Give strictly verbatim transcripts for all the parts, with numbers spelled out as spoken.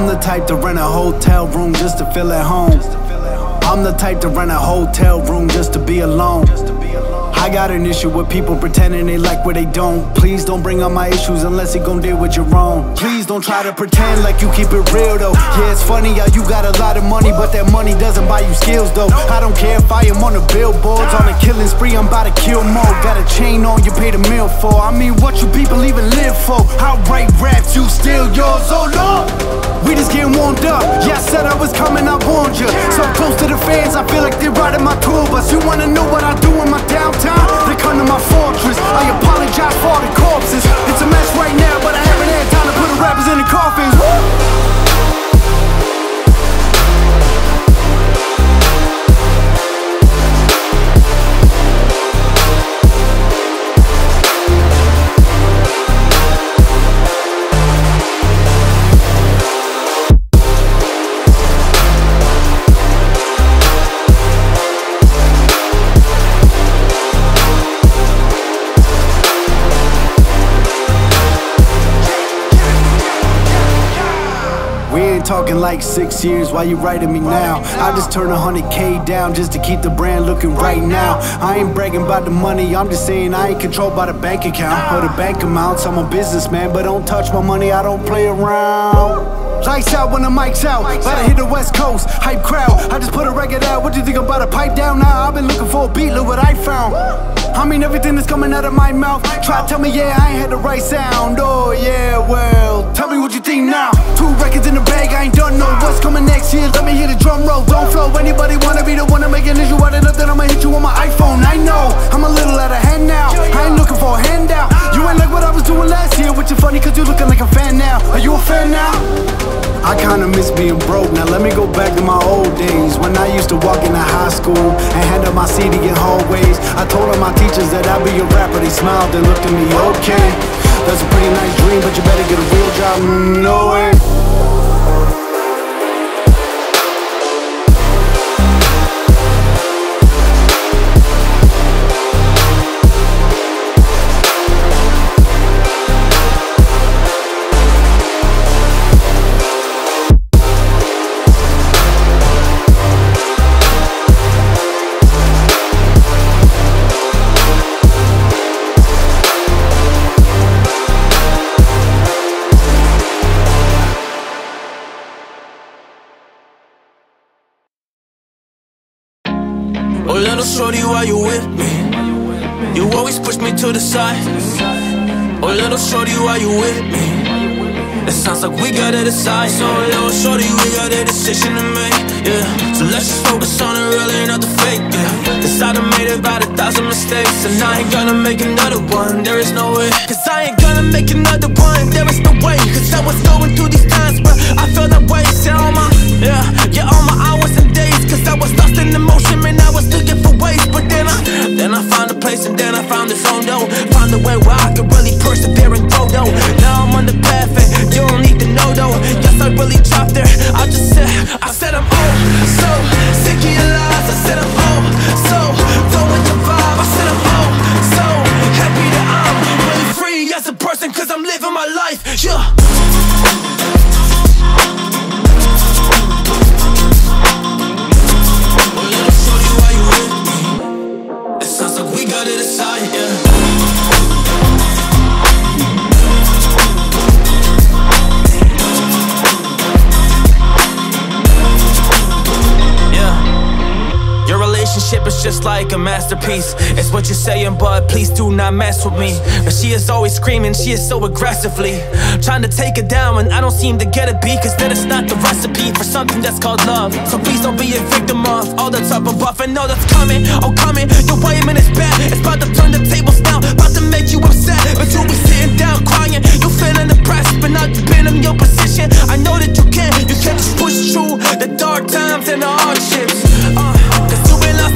I'm the type to rent a hotel room just to feel at home. I'm the type to rent a hotel room just to be alone. I got an issue with people pretending they like what they don't. Please don't bring up my issues unless it gon' deal with your own. Please don't try to pretend like you keep it real though. Yeah, it's funny how you got a lot of money, but that money doesn't buy you skills though. I don't care if I am on the billboards, on a killing spree, I'm about to kill more. Got a chain on, you paid a meal for. I mean, what you people even live for? I write raps, you steal yours, oh Lord. We just getting warmed up. Yeah, I said I was coming, I warned ya. So close to the fans, I feel like they're riding my tour bus. You wanna know what I do in my downtown? They come to my fortress. I apologize for all the corpses. It's a mess right now, but I haven't had time to put the rappers in the coffins. Woo! Talking like six years, why you writing me now? I just turned one hundred K down just to keep the brand looking right now. I ain't bragging about the money, I'm just saying I ain't controlled by the bank account or the bank amounts. I'm a businessman, but don't touch my money, I don't play around. Lights out when the mic's out, about to hit the West Coast, hype crowd. I just put a record out, what you think about a pipe down now? I've been looking for a beat, look what I found. I mean everything that's coming out of my mouth. Try to tell me, yeah, I ain't had the right sound. Oh yeah, well, tell me what you think now. Two records in the bag, I ain't done no. What's coming next year? Let me hear the drum roll. Don't flow, anybody wanna be the one to make an issue out of nothing? I'ma hit you on my iPhone. I know, I'm a little out of hand now. I ain't looking for a handout. You ain't like what I was doing last year, which is funny cause you looking like a fan now. Are you a fan now? I kinda miss being broke, now let me go back to my old days. When I used to walk into high school and hand out my C D in hallways. I told all my teachers that I'd be a rapper, they smiled and looked at me, okay. That's a pretty nice dream, but you better get a real job, no way. Shorty, why you with me? You always push me to the side. Oh, little shorty, why you with me? It sounds like we gotta decide. So, little shorty, we got a decision to make, yeah. So let's just focus on the real and not the fake, yeah. Cause I done made about a thousand mistakes, and I ain't gonna make another one, there is no way. Cause I ain't gonna make another one, there is no way. Cause I was going through these times, but I felt that way. Yeah, all my, yeah, yeah, all my hours and days. Cause I was lost in emotion, man, I was looking for ways. But then I, then I found a place and then I found a zone, though. Found a way where I could really persevere and grow, though. Now I'm on the path and you don't need to know, though. Yes, I really dropped there, I just said, I said I'm oh, so sick of your lies. I said I'm oh, so throwing your vibe. I said I'm oh, so happy that I'm really free as a person. Cause I'm living my life, yeah. It's just like a masterpiece. It's what you're saying, but please do not mess with me. But she is always screaming, she is so aggressively trying to take it down, and I don't seem to get it, because then it's not the recipe for something that's called love. So please don't be a victim of all that's up above. I know that's coming, oh coming your way, man, it's bad. It's about to turn the tables down, about to make you upset. But you'll be sitting down crying, you're feeling depressed, but not depending on your position. I know that you can, you can just push through the dark times and the hardships. uh,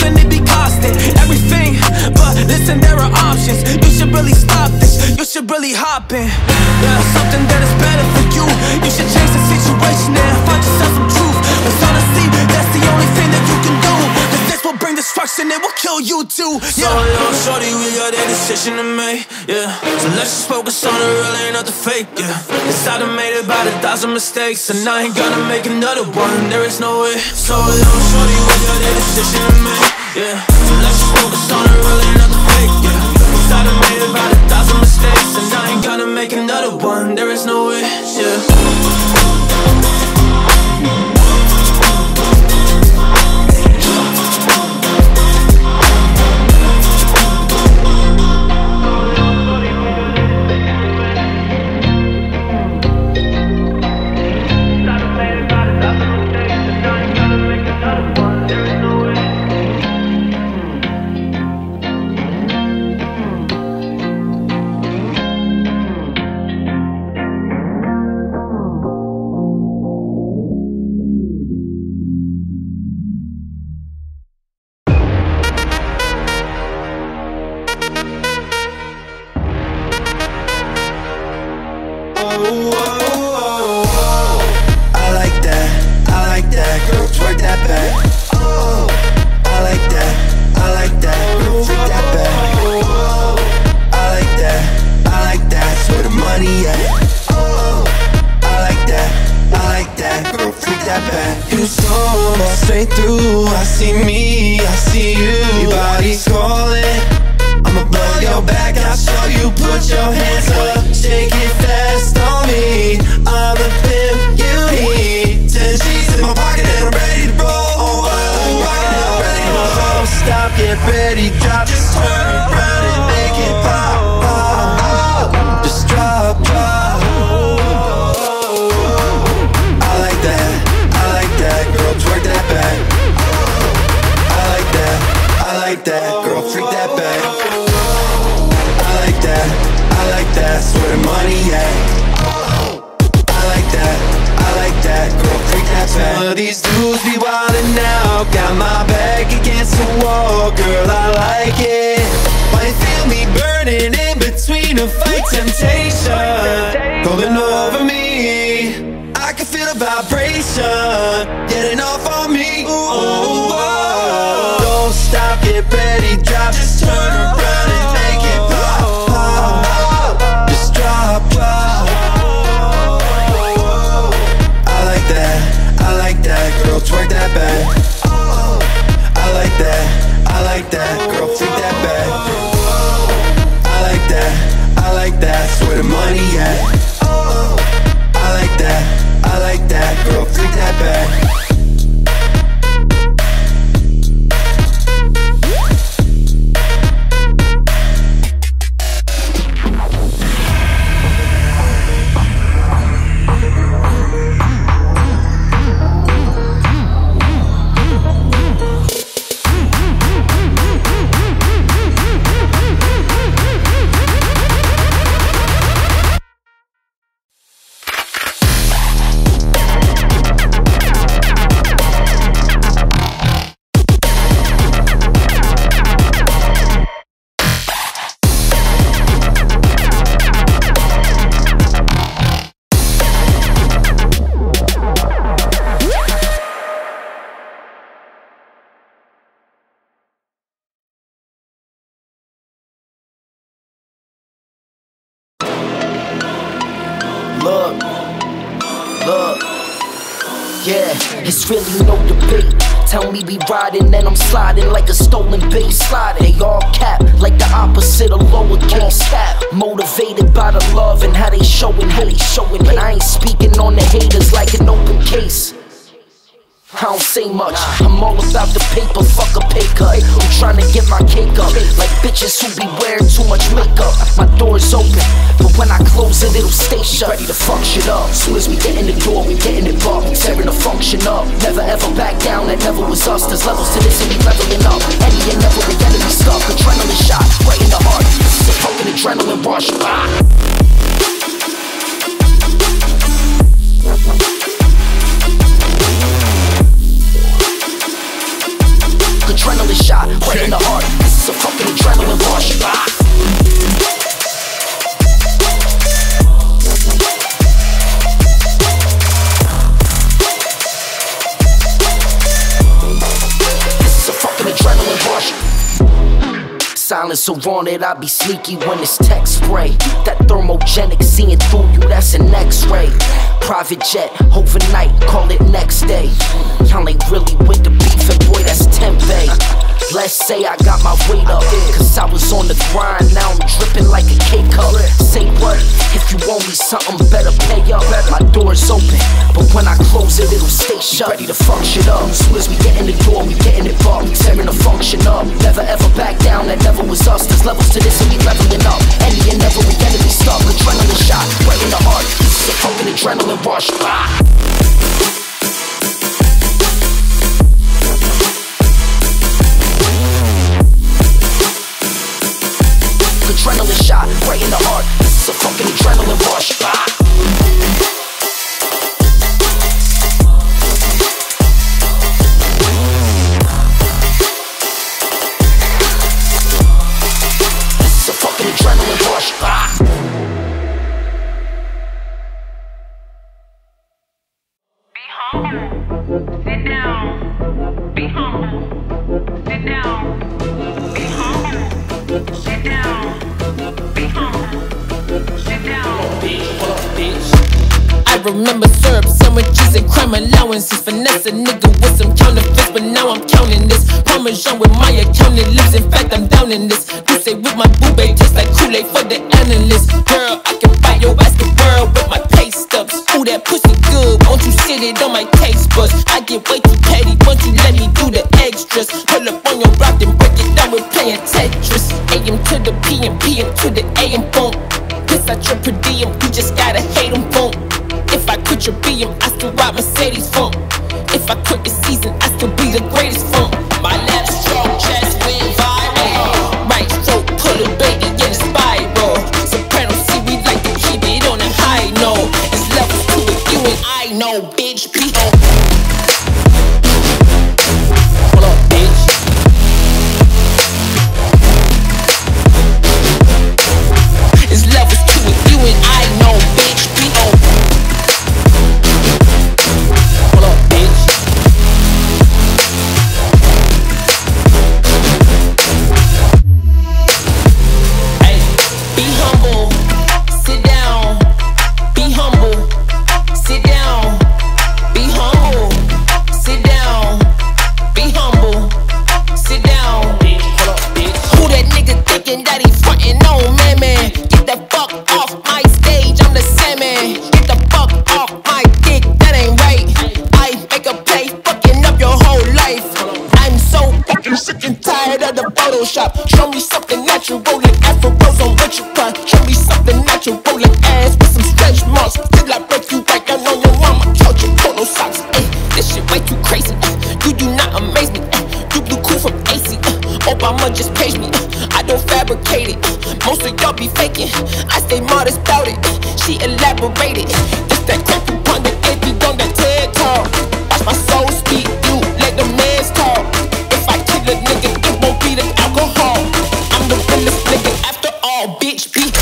And it be costing everything, but listen, there are options. You should really stop this, you should really hop in. Yeah, something that is better for you. You should change the situation and find yourself some truth. Cause honestly, that's the only thing that you can do. Cause this will bring destruction, it will kill you too, yeah. So, yo, shorty, we got a decision to make, yeah. So let's just focus on the real and not the fake, yeah. Cause I done made about a thousand mistakes, and I ain't gonna make another one, there is no way. So long, shorty, what your decision to make, yeah. So let's just focus on the real and not the fake, yeah. Cause I done made about a thousand mistakes, and I ain't gonna make another one, there is no way, yeah. silence around it. I be sneaky when it's tech spray. That thermogenic, seeing through you, that's an x-ray. Private jet, overnight, call it next day. Y'all ain't really with the beef, and boy, that's tempeh. Let's say I got my weight up, cause I was on the grind, now I'm dripping like a K-cup. Say what? If you want me something, better pay up. My door's open, but when I close it, it'll stay shut. Ready to fuck shit up. Soon as we get in the door, we getting it bought. We tearing the function up. Never ever back down, that never was us. There's levels to this and we leveling up. Any and every enemy stuff. Adrenaline shot, right in the heart. This is a fucking adrenaline rush. Bah! Adrenaline shot, right in the heart. This is a fucking adrenaline rush. Ah. This is a fucking adrenaline rush. Ah. Be humble. Sit down. Be humble. Sit down. Be humble. Sit down. I remember syrup sandwiches and crime allowances. Finesse a nigga with some counterfeits, but now I'm counting this Parmesan with my accountant lips. In fact, I'm down in this. You say with my boo babe, tastes like Kool-Aid for the analyst. Girl, I can buy your ass the world with my pay stubs. Ooh, that pussy good, won't you sit it on my taste buds? I get way too petty, won't you let me do the extras? Pull up on your rock and break it down with playing Tetris. A m to the p m, p m to the a m, boom. Piss out your per diem, you just gotta hate them, boom. If I quit your b m, I still ride Mercedes, boom. If I quit this season, I still be the greatest, boom. My left stroke just went viral. Right stroke, pull a baby in a spiral. Soprano, see, we like to keep it on a high note. It's levels to it, you and I know, bitch, P O shop. Show me something natural, rolling afros on what you cry. Show me something natural, rolling ass with some stretch marks. Till I break you right down on your mama couch, you pull no socks. Ay, this shit way too crazy. Ay, you do not amaze me. Ay, you blue cool from A C. Ay, Obama just paged me. Ay, I don't fabricate it. Ay, most of y'all be faking. I stay modest about it. Ay, she elaborated. Ay, this that crap you pun that empty on that TED talk. Watch my soul speak. You let the mans talk. If I kill a nigga, it won't be the I'm the realest nigga after all, bitch, be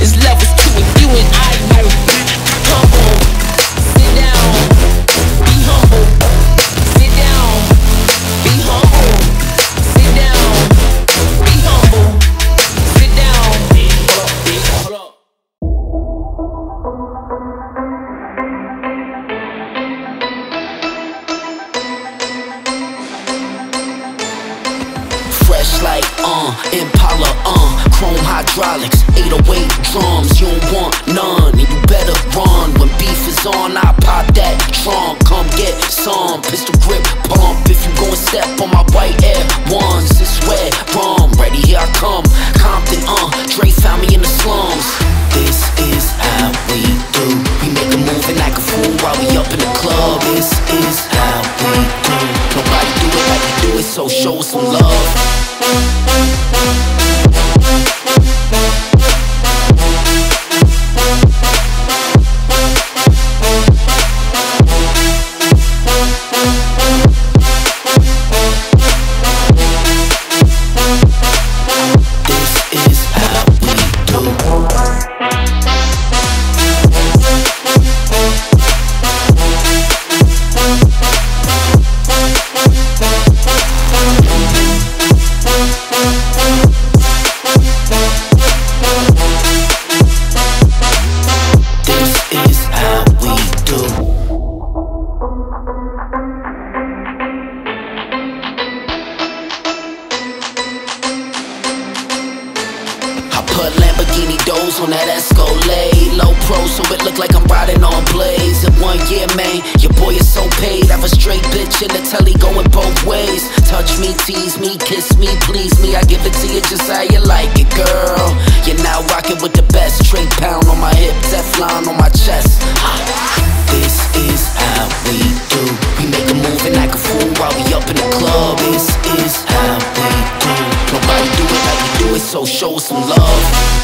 it's levels to it, you and I know. Be humble, sit down, be humble, sit down, be humble, sit down, be humble, sit down, hold up, hold up. Like, uh, Impala, uh, chrome hydraulics, eight oh eight drums, you don't want none, and you better run. When beef is on, I pop that trunk, come get some, pistol grip, pump, if you gon' step on my white air ones, it's red rum, ready, here I come, Compton, uh, Dre found me in the slums. This is how we do, we make a move and act a fool while we up in the club. This is how we do, nobody do it like we do it, so show us some love. This is how we do. Hood, Lamborghini doze on that Escalade. Low pro, so it look like I'm riding on blades. In one year, man, your boy is so paid. I have a straight bitch in the telly going both ways. Touch me, tease me, kiss me, please me. I give it to you just how you like it, girl. You're now rocking with the best. Straight pound on my hip, Teflon on my chest. This is how we do. We make a move and act a fool while we up in the club. This is how we do. Nobody do it like you do it, so show us some love.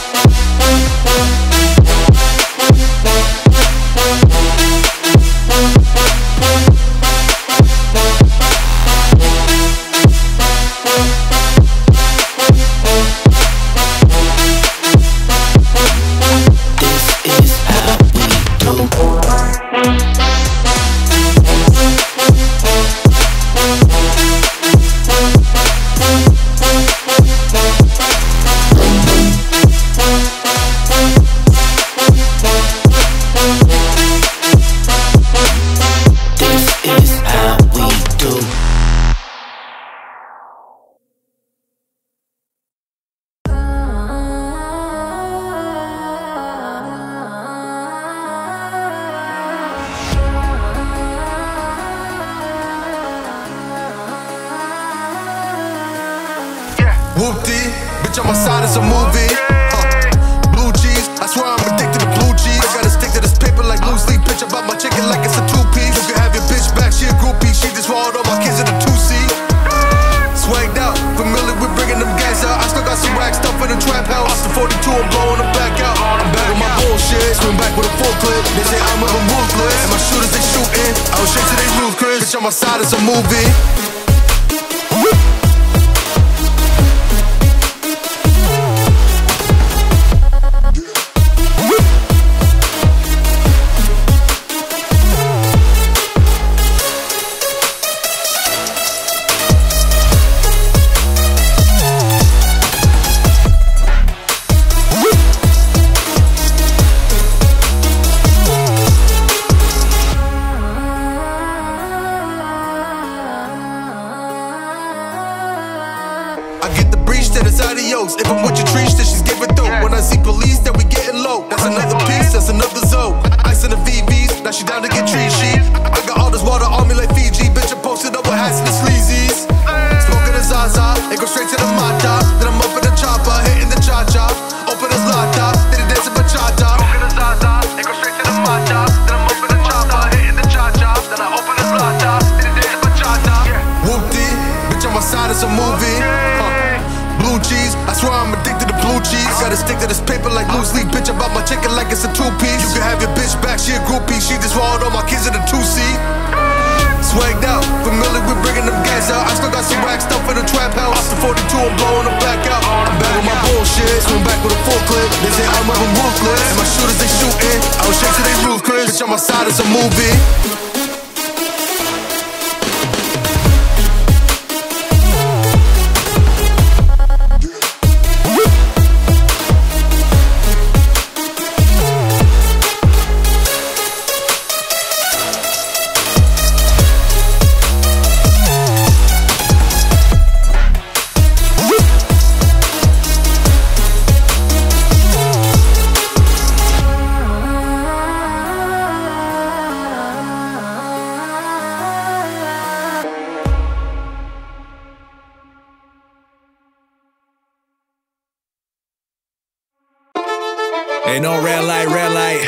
Ain't no red light, red light.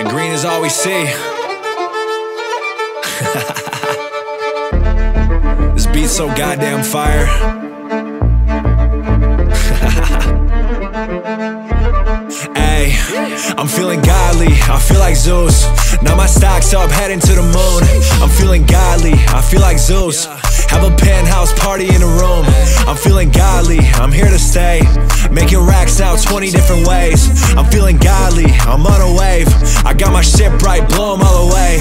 And green is all we see. This beat's so goddamn fire. Ay, I'm feeling godly, I feel like Zeus. Now my stock's up, heading to the moon. I'm feeling godly, I feel like Zeus. Have a penthouse party in a room. I'm feeling godly, I'm here to stay. Making racks out twenty different ways. I'm feeling godly, I'm on a wave. I got my shit right, blow 'em all away.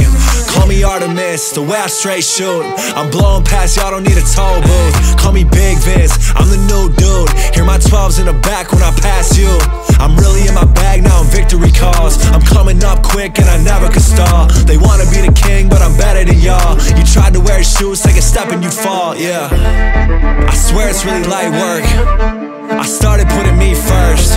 Call me Artemis, the way I straight shoot. I'm blowing past, y'all don't need a toll booth. Call me Big Vince, I'm the new dude. Hear my twelves in the back when I pass you. I'm really in my bag now, I'm victory calls. I'm coming up quick and I never can stall. They wanna be the king, but I'm better than y'all. You tried to wear shoes, take a step and you fall, yeah. I swear it's really light work. I started putting me first.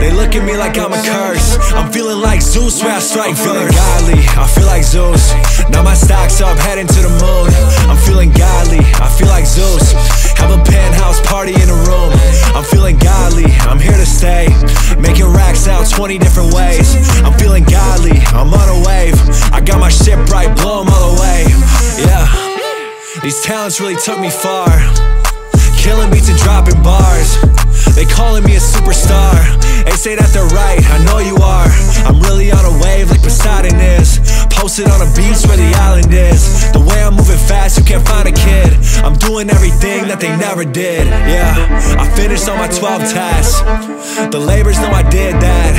They look at me like I'm a curse. I'm feeling like Zeus when I strike first. Godly, I feel like Zeus. Now my stock's up, heading to the moon. I'm feeling godly, I feel like Zeus. Have a penthouse party in a room. I'm feeling godly, I'm here to stay. Making racks out twenty different ways. I'm feeling godly, I'm on a wave. I got my shit right, blow 'em all away. Yeah, these talents really took me far. Killing beats and dropping bars. They calling me a superstar. They say that they're right, I know you are. I'm really on a wave like Poseidon is. Posted on a beach where the island is. The way I'm moving fast, you can't find a kid. I'm doing everything that they never did. Yeah, I finished all my twelve tasks. The labors know I did that.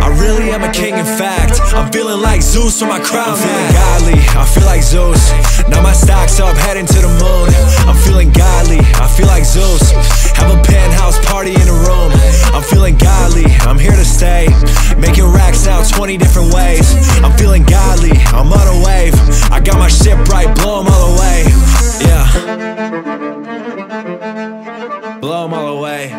I really am a king, in fact. I'm feeling like Zeus with my crown. I'm feeling godly, I feel like Zeus. Now my stock's up, heading to the moon. I'm feeling godly, I feel like Zeus. Have a penthouse party in a room. I'm feeling godly, I'm here to stay. Making racks out twenty different ways. I'm feeling godly, I'm on a wave. I got my shit right, blow 'em all away. Yeah, blow 'em all away.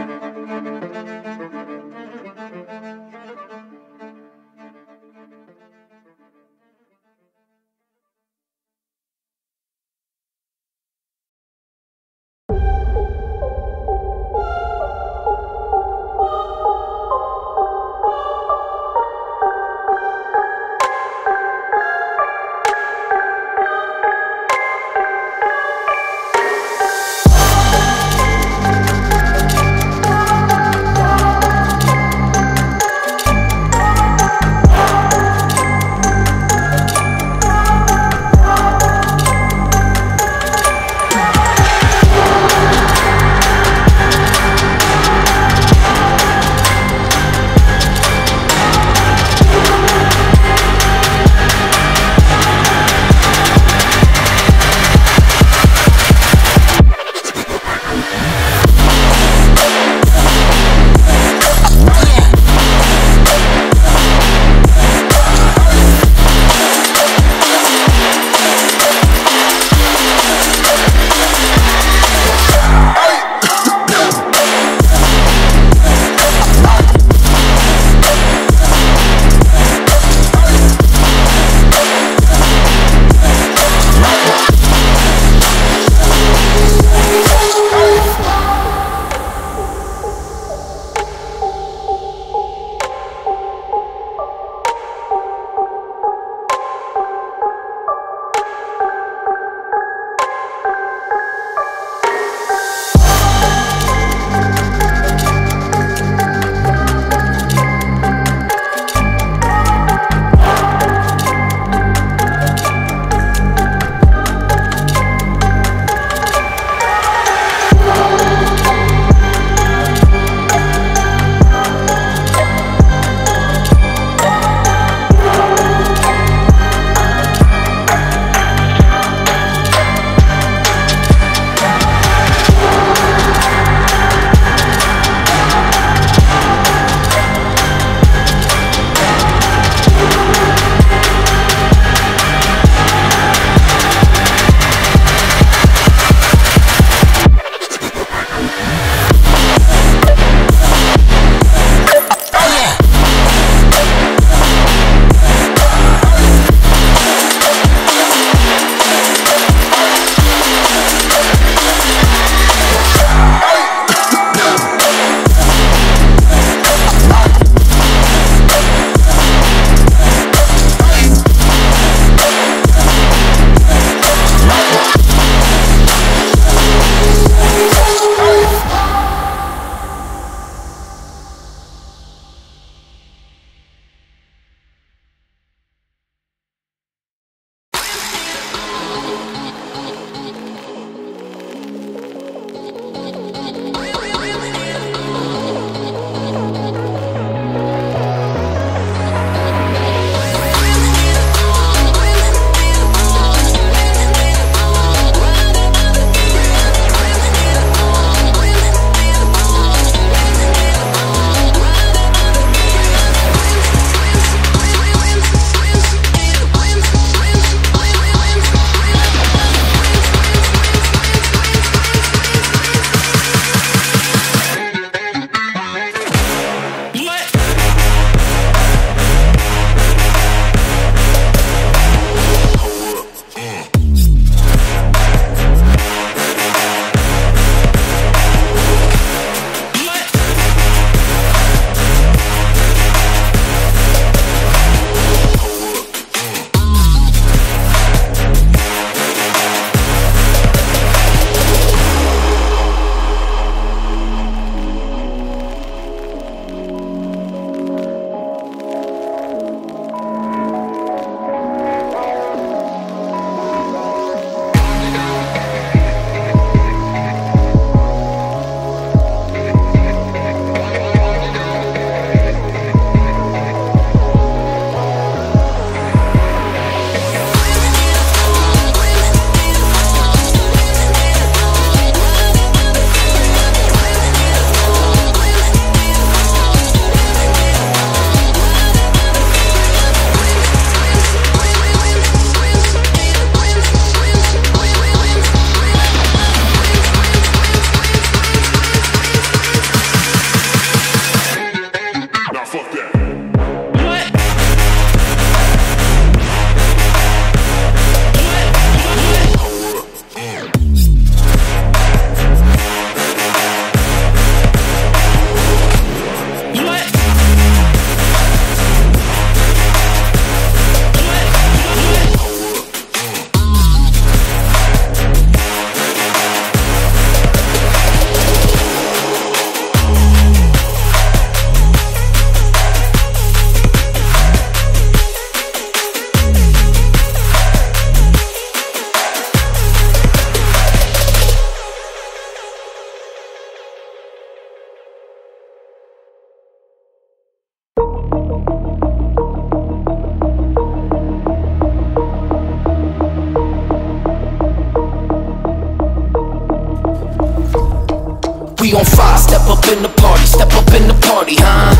we on fire. Step up in the party, step up in the party, huh?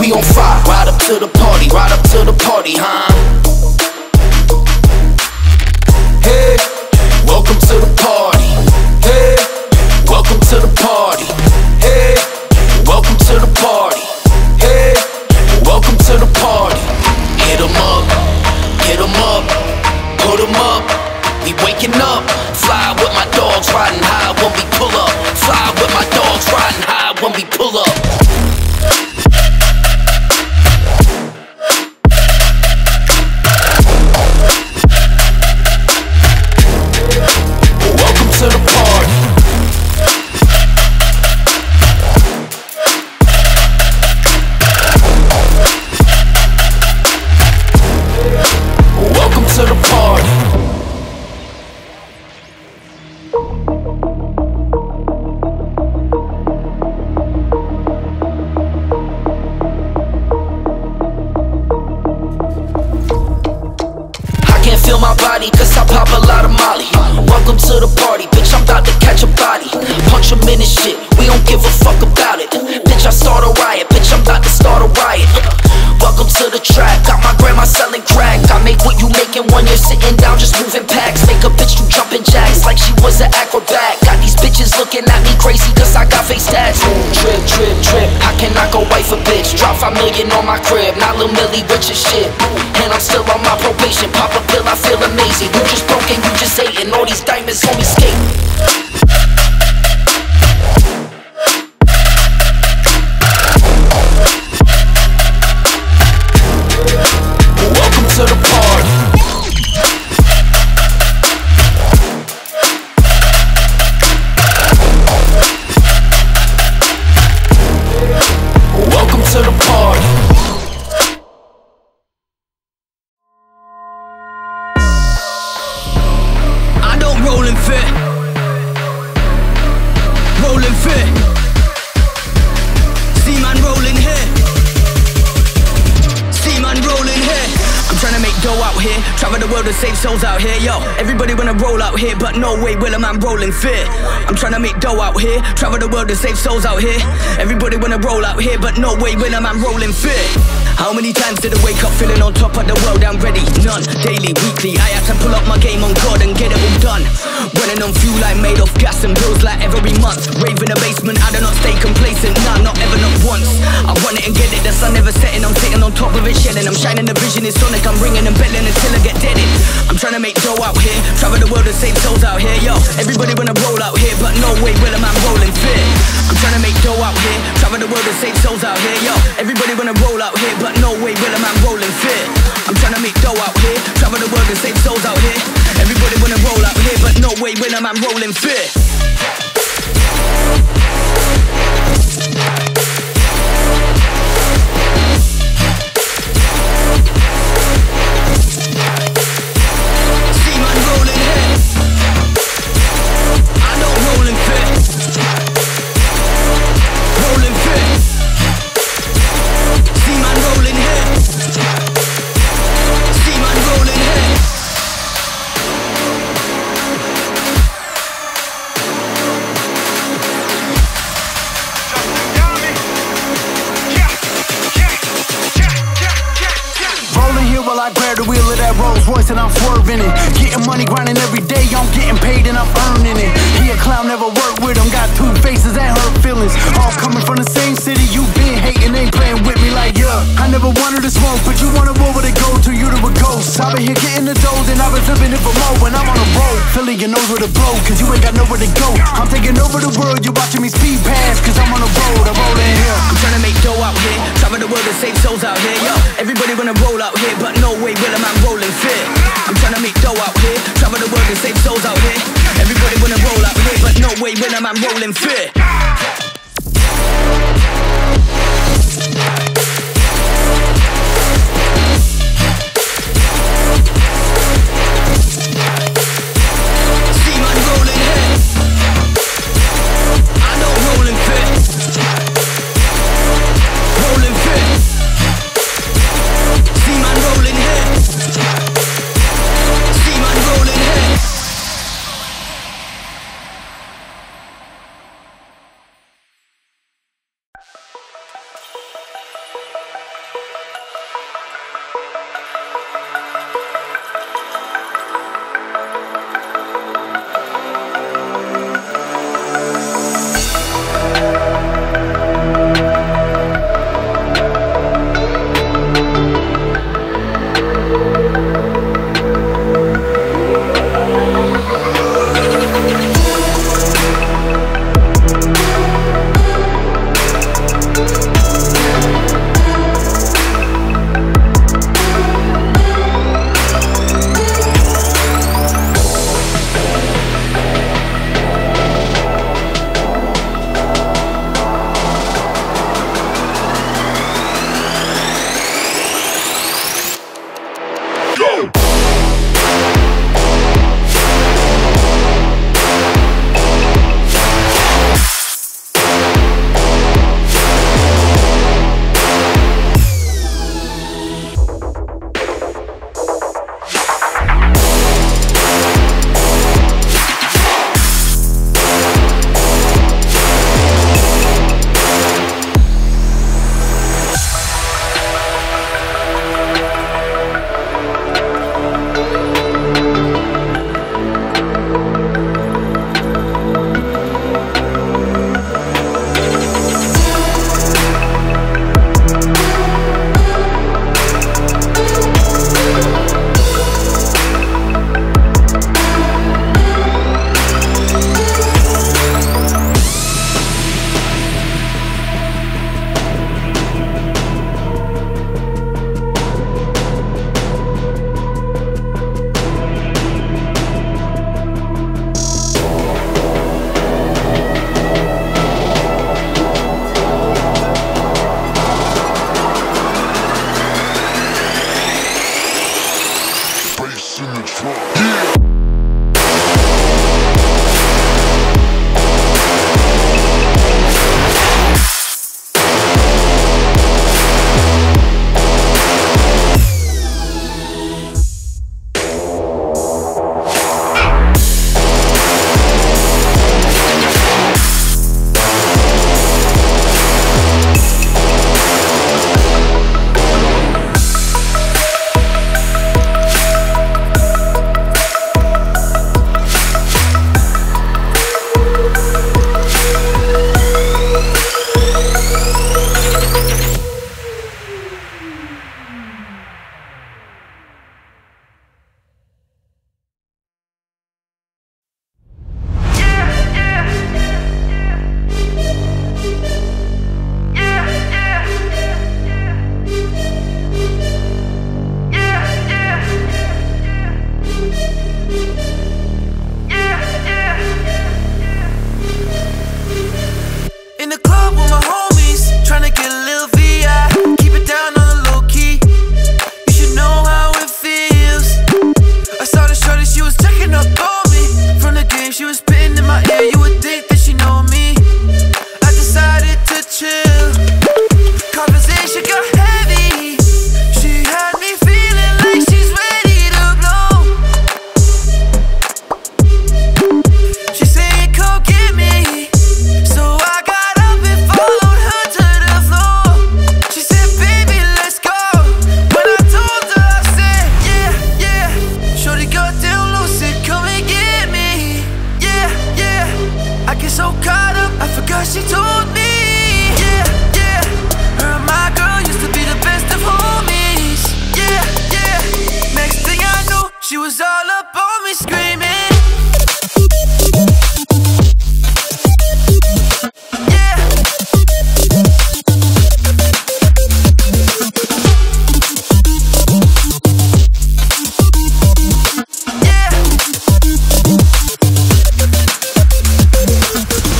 We on fire. Ride up to the party, ride up to the party, huh? Hey, welcome to the party. Hey, welcome to the party. Hey, welcome to the party. Hey, welcome to the party. Hit 'em up, hit 'em up, put 'em up. We waking up. Fly with my dogs, riding high when we pull up. Fly with my dogs, riding high when we pull up. Welcome to the party. Welcome to the party. Feel my body, cause I pop a lot of molly. Welcome to the party, bitch, I'm about to catch a body. Punch him in his shit, we don't give a fuck about it. Bitch, I start a riot, bitch, I'm about to start a riot. Welcome to the track, got my grandma selling crack. I make what you making when you're sitting down just moving packs. Make a bitch do jumping jacks like she was an acrobat. Got these bitches looking at me crazy cause I got face tats. Trip, trip, trip, I cannot go wife a bitch. Drop five million on my crib, not Lil Millie rich as shit. And I'm still on my probation, pop a pill, I feel amazing. You just broke and you just ate, and all these diamonds on me skate. Welcome to the party. Welcome to the party. Save souls out here, yo. Everybody wanna roll out here, but no way will a man roll in fear. I'm trying to make dough out here, travel the world and save souls out here. Everybody wanna roll out here, but no way will a man roll in fear. How many times did I wake up feeling on top of the world? I'm ready, none. Daily, weekly, I had to pull up my game on God and get it all done. Running on fuel like made off gas and bills like every month. Rave in the basement, I do not stay complacent, nah, not ever, not once. I want it and get it, the sun never setting, I'm sitting on top of it, shelling. I'm shining, the vision is sonic, I'm ringing and belling until I get dead in. I'm trying to make dough out here, travel the world and save souls out here, yo. Everybody wanna roll out here, but no way will a man roll in fear. I'm trying to make dough out here, travel the world and save souls out here, yo. Everybody wanna roll out here, but no way will a man roll in fear. I'm trying to make dough out here, travel the world and save souls out here. Everybody wanna roll out here, but no way will a man roll in fear. Rolls Royce and I'm swerving it. Getting money, grinding every day, I'm getting paid and I'm earning it. He a clown, never worked with him, got two faces and hurt feelings. All coming from the same city, you been hating, ain't playing with me like, yeah. I never wanted to smoke, but you wanna roll with a go to, you to a ghost. I've been here getting the dough, then I've been flipping it for more when I'm on the road. Filling your nose with a blow, cause you ain't got nowhere to go. I'm taking over the world, you watching me speed past, cause I'm on the road, I'm rolling here. I'm trying to make dough out here, travel the world and save souls out here, yo. Everybody wanna roll out here, but no way will a man roll in fear. I'm trying to make dough out here, travel the world and save souls out here. Everybody wanna roll out here, but no way when I'm rolling fear. she was checking up on me. From the game she was spitting in my ear, you would think that she know me. I decided to chill. Conversation got heavy. She had me feeling like she's ready to blow. She said, come get me. So I got up and followed her to the floor. She said, baby, let's go. When I told her, I said, yeah, yeah. Shorty got down low, said, come and get me. Yeah, yeah. I get so caught up, I forgot she told me. She was all up on me screaming, yeah. Yeah.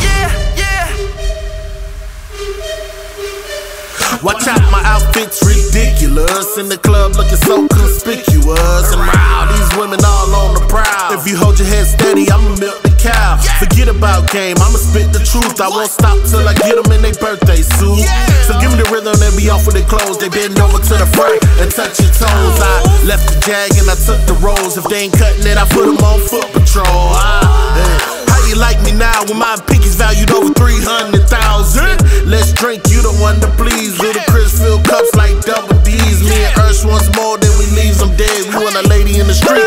Yeah, yeah. Watch out, my outfit's ridiculous. In the club looking so conspicuous. And women all on the prowl. If you hold your head steady, I'ma milk the cow. Yeah. Forget about game, I'ma spit the truth. I won't stop till I get them in their birthday suit. Yeah. So give me the rhythm, they be off with their clothes. They bend over to the front and touch your toes. I left the jag and I took the rolls. If they ain't cutting it, I put them on foot patrol. I, how you like me now when my pinkies valued over three hundred thousand? Let's drink, you the one to please. Little Chris filled cups like double D's. Me and Ursh once more, then we leave them dead. We want a lady in the street.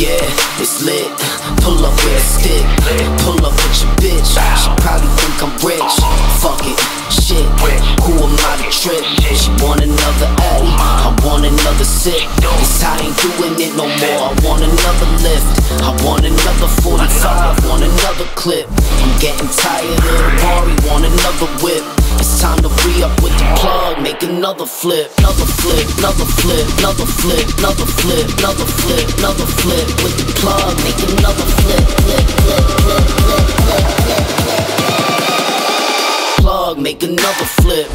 Yeah, it's lit. Pull up with a stick, pull up with your bitch. She probably think I'm rich. Fuck it, shit. Who am I to trip? She want another Addy, I want another sip. Cause I ain't doing it no more. I want another lift, I want another forty-five, I want another clip. I'm getting tired of the party, want another whip. It's time to re-up with the plug, make another flip, another flip, another flip, another flip, another flip, another flip, another flip with the plug, make another flip, flip, flip, flip, flip, flip, flip, flip. Plug, make another flip.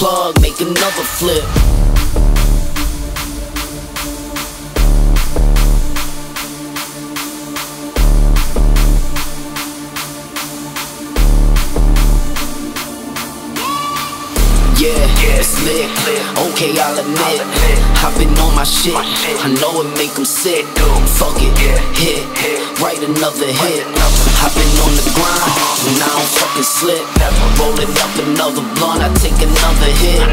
Plug, make another flip. Yeah, it's lit. Okay, I'll admit, I've been on my shit. I know it make them sick. Fuck it, hit, write another hit. I've been on the grind, and I don't fucking slip. Rolling up another blunt, I take another hit.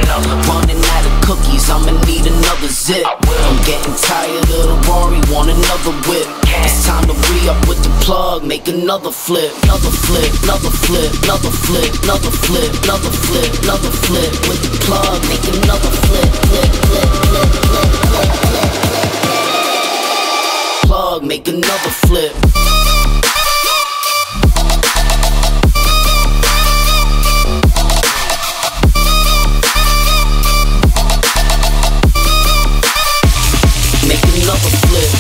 Running out of cookies, I'ma need another zip. I'm getting tired of the Rory, want another whip. It's time to re-up with the plug, make another flip. Another flip, another flip, another flip, another flip, another flip, another flip. With the plug, make another flip, flip, flip, flip, flip, flip, flip, flip. Plug, make another flip. Make another flip.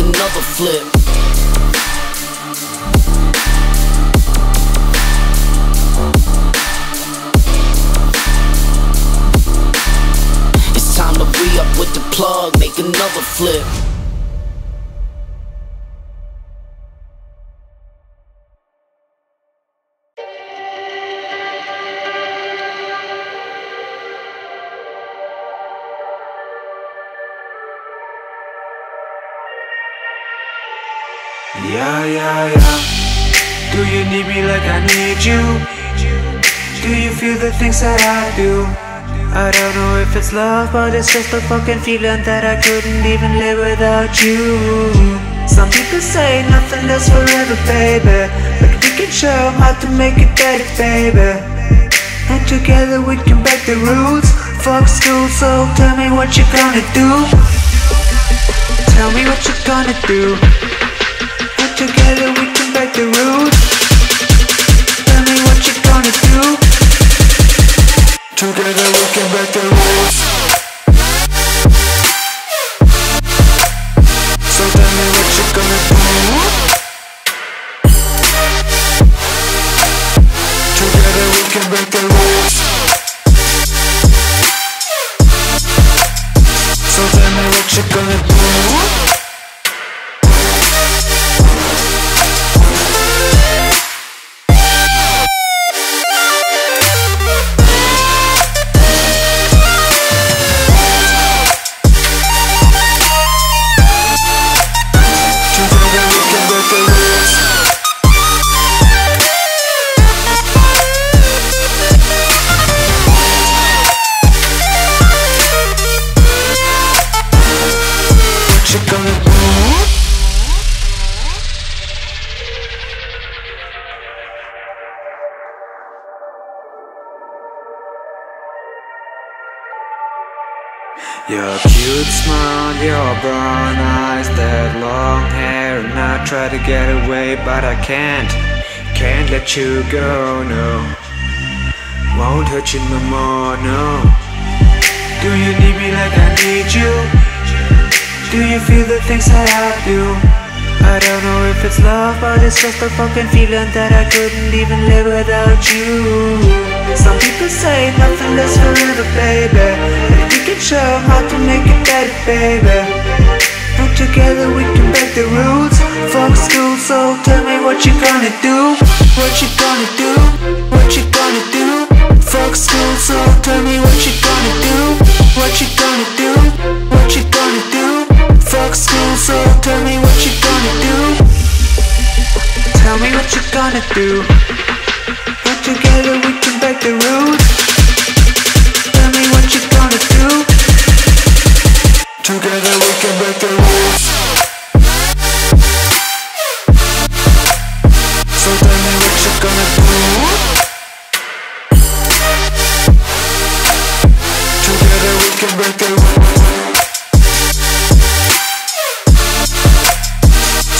Another flip. It's time to re-up with the plug, make another flip. Yeah, yeah, yeah. Do you need me like I need you? Do you feel the things that I do? I don't know if it's love, but it's just a fucking feeling that I couldn't even live without you. Some people say nothing lasts forever, baby, but we can show them how to make it better, baby. And together we can break the rules. Fuck school, so tell me what you're gonna do. Tell me what you're gonna do. Together we can break the rules. Tell me what you're gonna do. Together we can break the rules. So tell me what you're gonna do. Together we can break the rules. So tell me what you're gonna do. Your cute smile, your brown eyes, that long hair, and I try to get away, but I can't. Can't let you go, no. Won't hurt you no more, no. Do you need me like I need you? Do you feel the things that I do? I don't know if it's love, but it's just a fucking feeling that I couldn't even live without you. Some people say nothing lasts forever, baby. Show how to make it better, baby. And together we can break the rules. Fuck school, so tell me what you gonna do. What you gonna do? What you gonna do? Fuck school, so tell me what you gonna do. What you gonna do? What you gonna do? Fuck school, so tell me what you gonna do. Tell me what you gonna do. And together we can break the rules. Tell me what you gonna do. Together we can break the rules. So tell me what you gonna do. Together we can break the rules.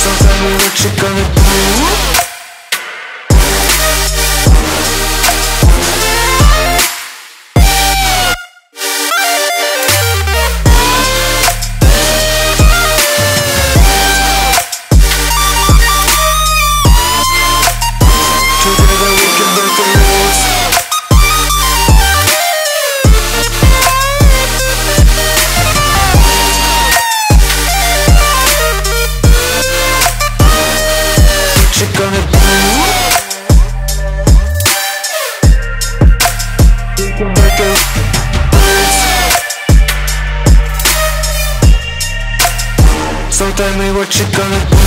So tell me what you gonna do. So tell me what you gonna do.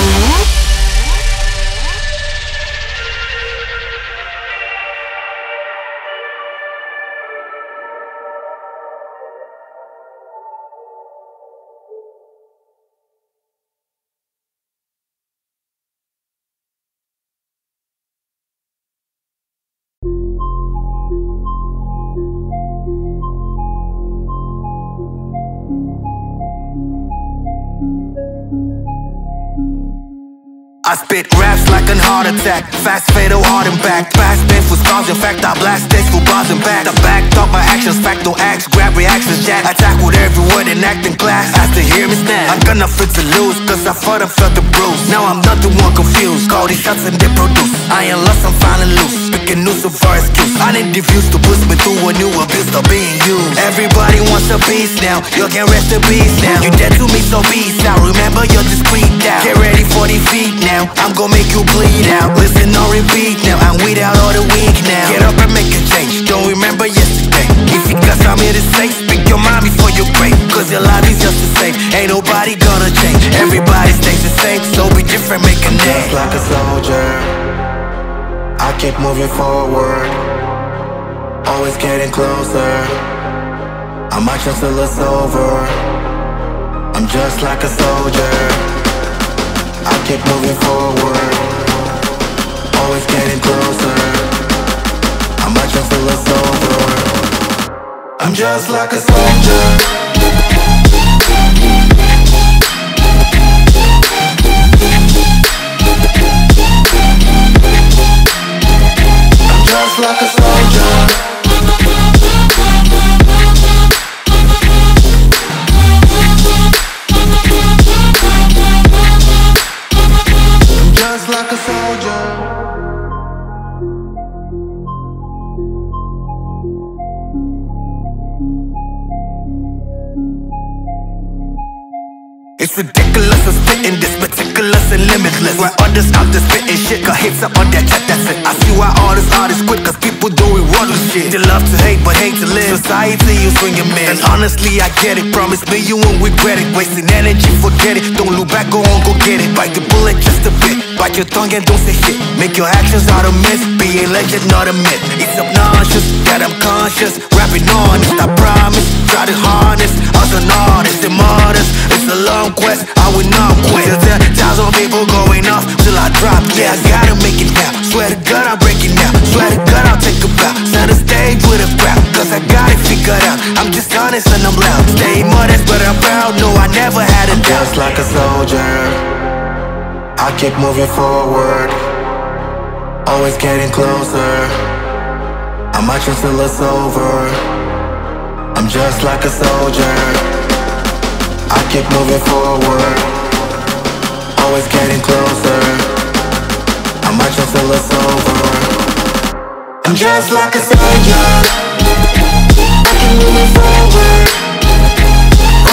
I spit raps like an heart attack, fast fatal hard impact. Fast pace with scars, in fact I blast this with bars and backs. I backed up my actions, fact no acts, grab reactions, jack. I tackled every word in acting class, asked to hear me snap. I'm gonna fit to lose, cause I fought and felt the bruise. Now I'm not the one confused, call these shots and they produce. I ain't lost, I'm finally loose, picking new so far excuse. I need the views to push me through a new abuse of being used. Everybody wants a piece now, you can rest in peace now. You dead to me so peace now, remember you're discreet now. Get ready for defeat now, I'm gon' make you bleed now. Listen or repeat now, I'm without all the weak now. Get up and make a change, don't remember yesterday. If you got something to say, speak your mind before you break. Cause your life is just the same, ain't nobody gonna change. Everybody stays the same, so be different, make a name. Just like a soldier, I keep moving forward, always getting closer. I'm marching till it's over. I'm just like a soldier, I keep moving forward, always getting closer. I'm not just till it's over. I'm just like a soldier. I'm just like a soldier. It's ridiculous, I'm spitting this, meticulous and limitless. Where others out there spitting shit, got hits up on that track, that's it. I see why all this art is quick, cause people doing worthless shit. They love to hate, but hate to live. Society, you swing your man. And honestly, I get it, promise me you won't regret it. Wasting energy, forget it, don't look back, go on, go get it. Bite the bullet just a bit, bite your tongue and don't say shit. Make your actions out of myth, be a legend, not a myth. It's obnoxious, that I'm conscious, rapping honest, I promise. Try to harness, us an artist, and modest, it's a long quest, I will not quit. Till ten thousand people going off till I drop. Yeah, I gotta make it now. Swear to God, I'm breaking now. Swear to God, I'll take a bow. Set a stage with a crowd, cause I got it figured out. I'm just honest and I'm loud. Stay modest. I keep moving forward, always getting closer. I march until it's over. I'm just like a soldier. I keep moving forward, always getting closer. I march until it's over. I'm just like a soldier. I keep moving forward,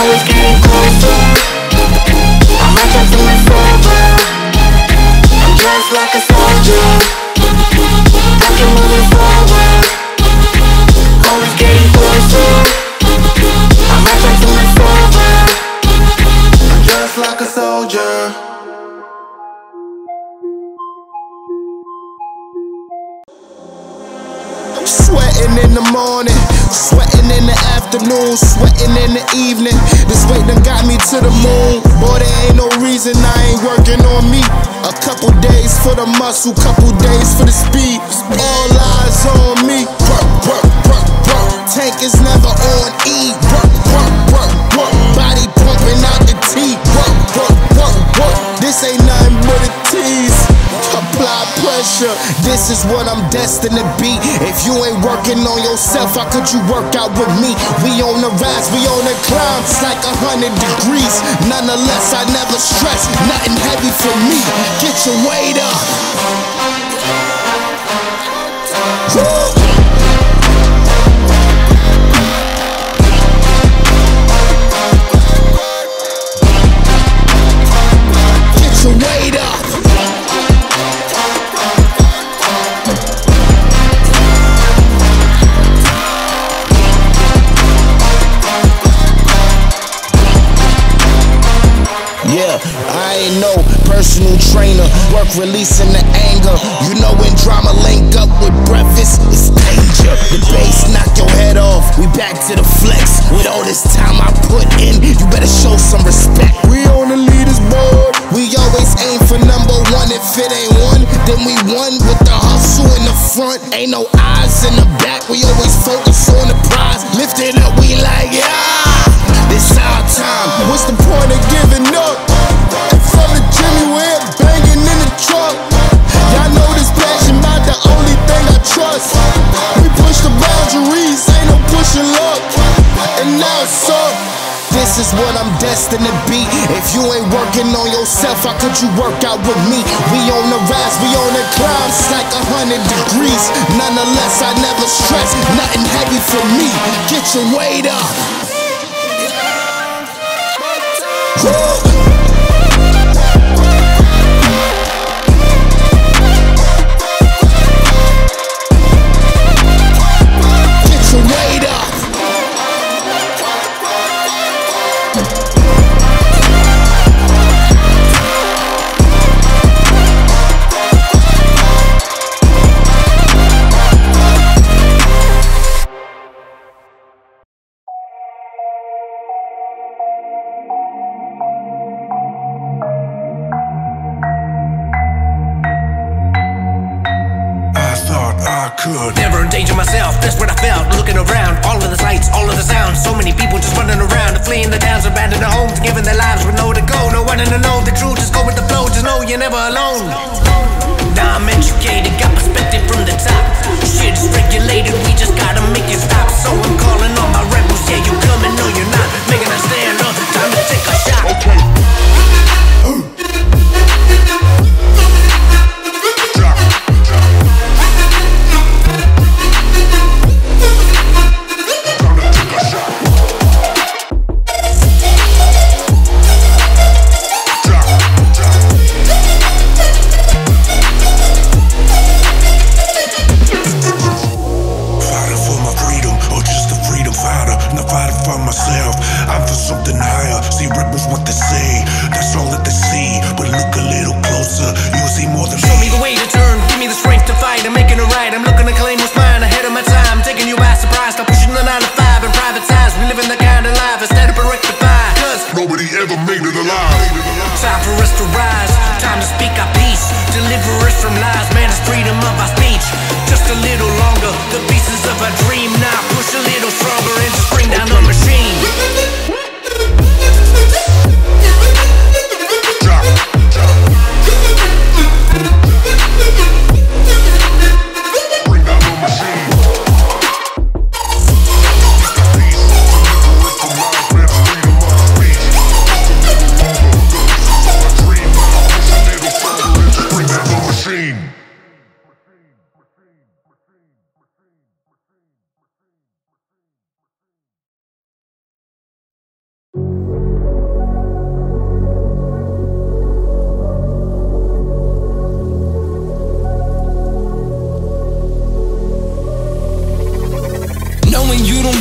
always getting closer. I march until it's over. I'm just like a soldier. I keep moving forward, always getting closer. I march until it's over. I'm just like a soldier. I'm sweating in the morning, sweating in the afternoon, sweating in the evening. This weight done got me to the moon. Boy, there ain't no reason I ain't working on me. A couple days for the muscle, couple days for the speed. All eyes on me. Work, work, work, work. Tank is never on E. Work, work, work, work. Body pumping out the T. Work, work, work, work. This ain't nothing but a tease. Apply pressure, this is what I'm destined to be. If you ain't working on yourself, how could you work out with me? We on the rise, we on the climb, it's like a hundred degrees. Nonetheless, I never stress, nothing heavy for me. Get your weight up. Woo! Personal trainer, work releasing the anger. You know when drama link up with breakfast, it's danger. The bass knock your head off, we back to the flex. With all this time I put in, you better show some respect. We on the leaders board, we always aim for number one. If it ain't one, then we won. With the hustle in the front, ain't no eyes in the back. We always focus on the prize, lift it up, we like yeah. This our time, what's the point of giving up? We push the boundaries, ain't no pushing luck. And now it's up. This is what I'm destined to be. If you ain't working on yourself, how could you work out with me? We on the rise, we on the climb, it's like a hundred degrees. Nonetheless, I never stress, nothing heavy for me. Get your weight up. Woo! Never endanger myself, that's what I felt. Looking around, all of the sights, all of the sounds. So many people just running around, fleeing the towns, abandoning their homes, giving their lives with nowhere to go. No one to know the truth, just go with the flow. Just know you're never alone. Now I'm educated, got perspective from the top. Shit's regulated, we just gotta make it stop. So I'm calling on my rebels, yeah, you coming, no you're not. Making us stand up, time to take a shot. Okay.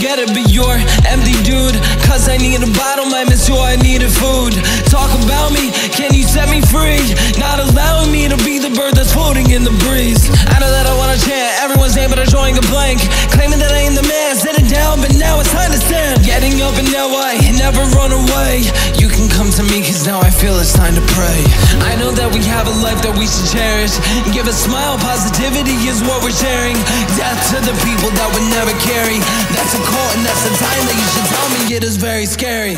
better be your empty dude, cause I need a bottle, my monsieur, I need a food. Talk about me, can you set me free? Not allowing me to be the bird that's floating in the breeze. I know that I wanna chant everyone's name, but I'm drawing a blank, claiming that I am the man, sitting down, but now it's time to stand. Getting up and now I never run away. You can come to me, cause now I feel it's time to pray. I know that we have a life that we should cherish. Give a smile, positivity is what we're sharing. Death to the people that would never carry. That's a call and that's the time that you should tell me. It is very scary.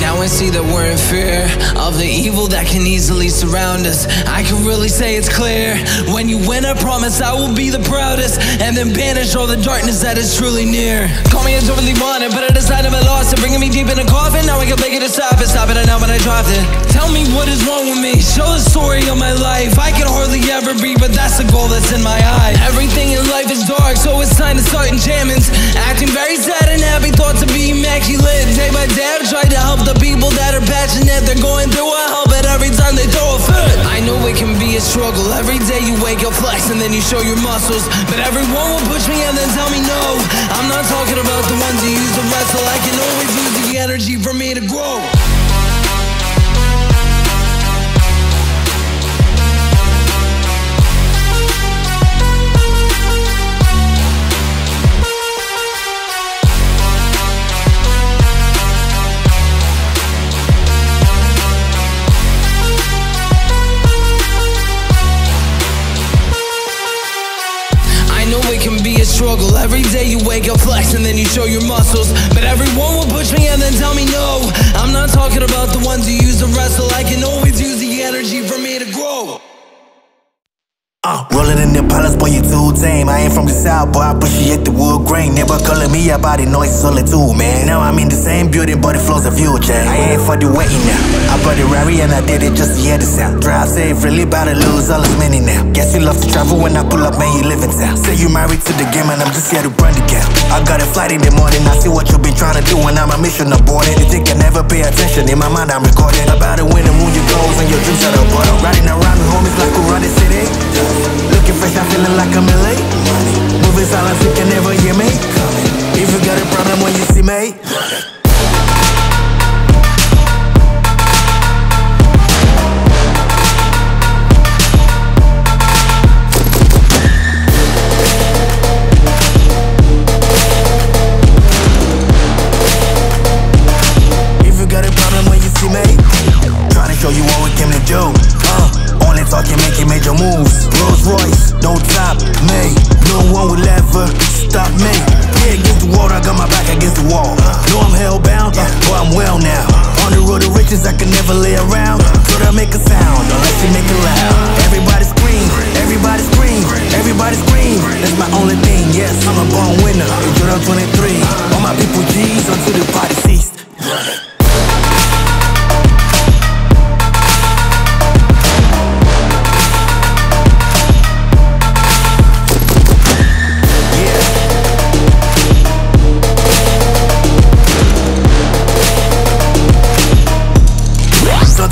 Now I see that we're in fear of the evil that can easily surround us. I can really say it's clear, when you win I promise I will be the proudest, and then banish all the darkness that is truly near. Call me overly wanted, but I decided I lost it, bringing me deep in a coffin. Now I can beg you to stop it, stop it, I know when I dropped it. Tell me what is wrong with me, show the story of my life. I can hardly ever be, but that's the goal that's in my eye. Everything in life is dark, so it's time to start enchantments. Acting very sad and happy, thoughts to be immaculate. Day by day I try to help the people that are passionate, they're going through a hell, but every time they throw a fit. I know it can be a struggle, every day you wake up flex and then you show your muscles, but everyone will push me and then tell me no. I'm not talking about the ones who use to wrestle, I can always use the energy for me to grow. Struggle. Every day you wake up flex and then you show your muscles, but everyone will push me and then tell me no. I'm not talking about the ones who use to wrestle, I can always use the energy for me to grow. Uh, Rollin' in the palace, boy, you too tame. I ain't from the south, but I appreciate the wood grain. Never calling me about it, noise solid too, man. Now I'm in the same building, but it flows a view change. I ain't for the waiting now. I bought a Rari and I did it just to hear the sound. Drive safe, really bout to lose all this money now. Guess you love to travel when I pull up, man, you live in town. Say you married to the game and I'm just here to burn the gap. I got a flight in the morning, I see what you been trying to do, and I'm a mission aborted. You think I never pay attention, in my mind I'm recording about it when the moon you goes and your dreams are the bottom. Riding around with homies like we run the city. Looking fresh, I'm feeling like I'm in late. Moving silence, you can never hear me. If you got a problem when you see me. If you got a problem when you see me. Trying to show you what we came to do. Uh. Only talking, making major moves. Rolls Royce, don't top me. No one will ever stop me. Yeah, against the wall, I got my back against the wall. No, I'm hellbound, uh, but I'm well now. On the road to riches, I can never lay around. Could I make a sound, unless you make it loud. Everybody scream, everybody scream, everybody scream. That's my only thing, yes, I'm a born winner. In Jordan twenty-three, all my people G's until the party ceased.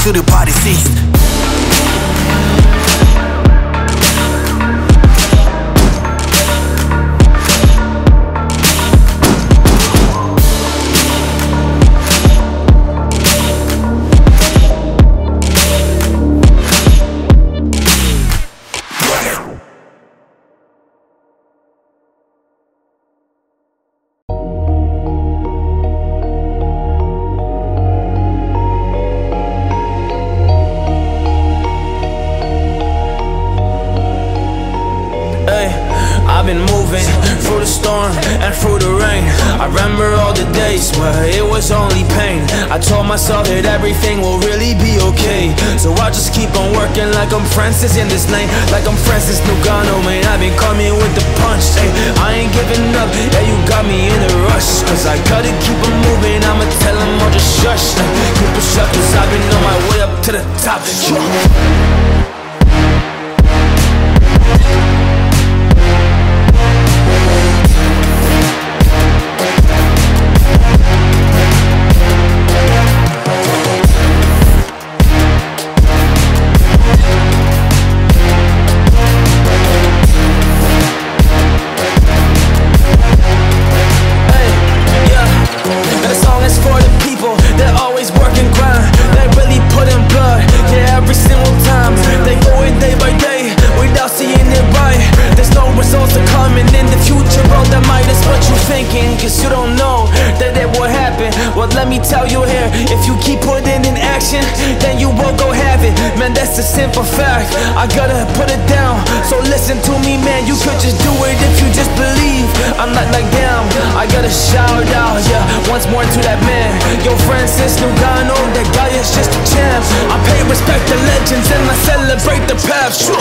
To the party ceased. I saw that everything will really be okay, so I just keep on working like I'm Francis in this lane, like I'm Francis Ngannou, man. I've been coming with the punch, ay. I ain't giving up, yeah, you got me in a rush, cause I gotta keep on moving. I'ma tell them all just shush, ay. Keep it shut, cause I've been on my way up to the top. That's a simple fact, I gotta put it down. So listen to me, man, you could just do it if you just believe. I'm not like them, I gotta shout out, yeah, once more to that man. Yo, Francis Ngannou, that guy is just a champ. I pay respect to legends and I celebrate the past.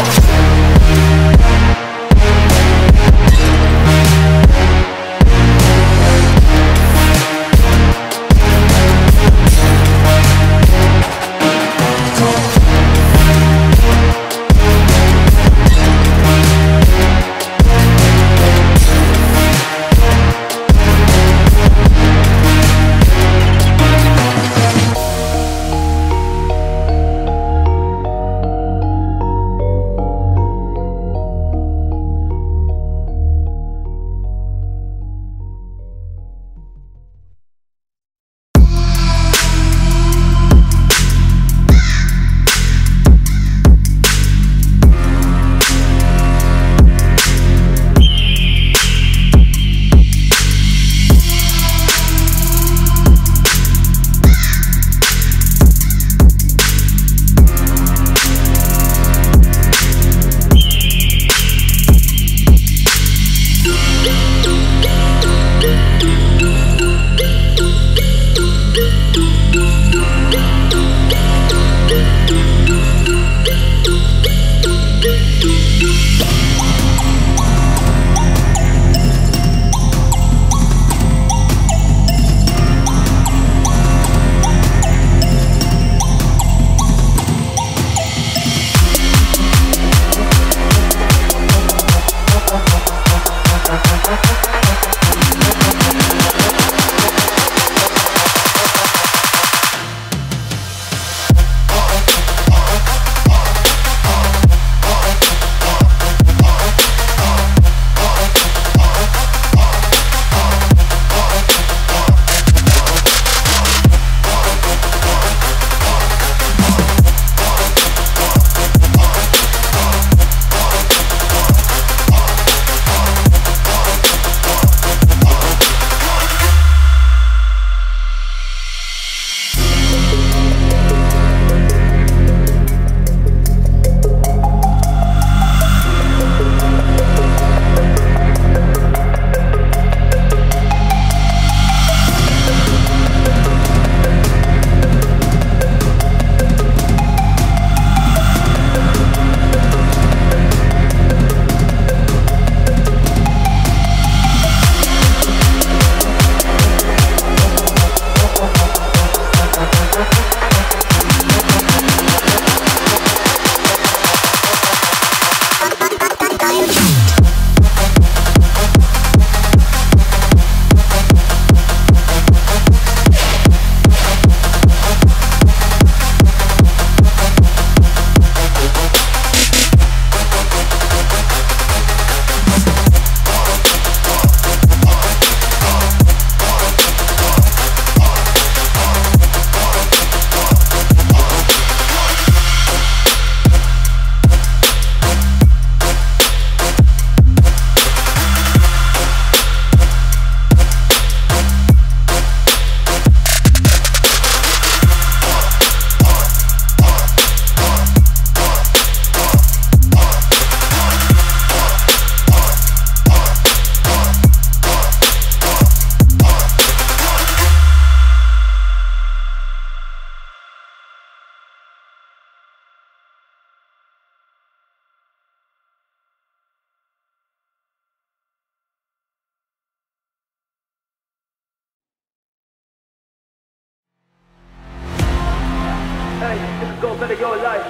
Hey, you can go better your life.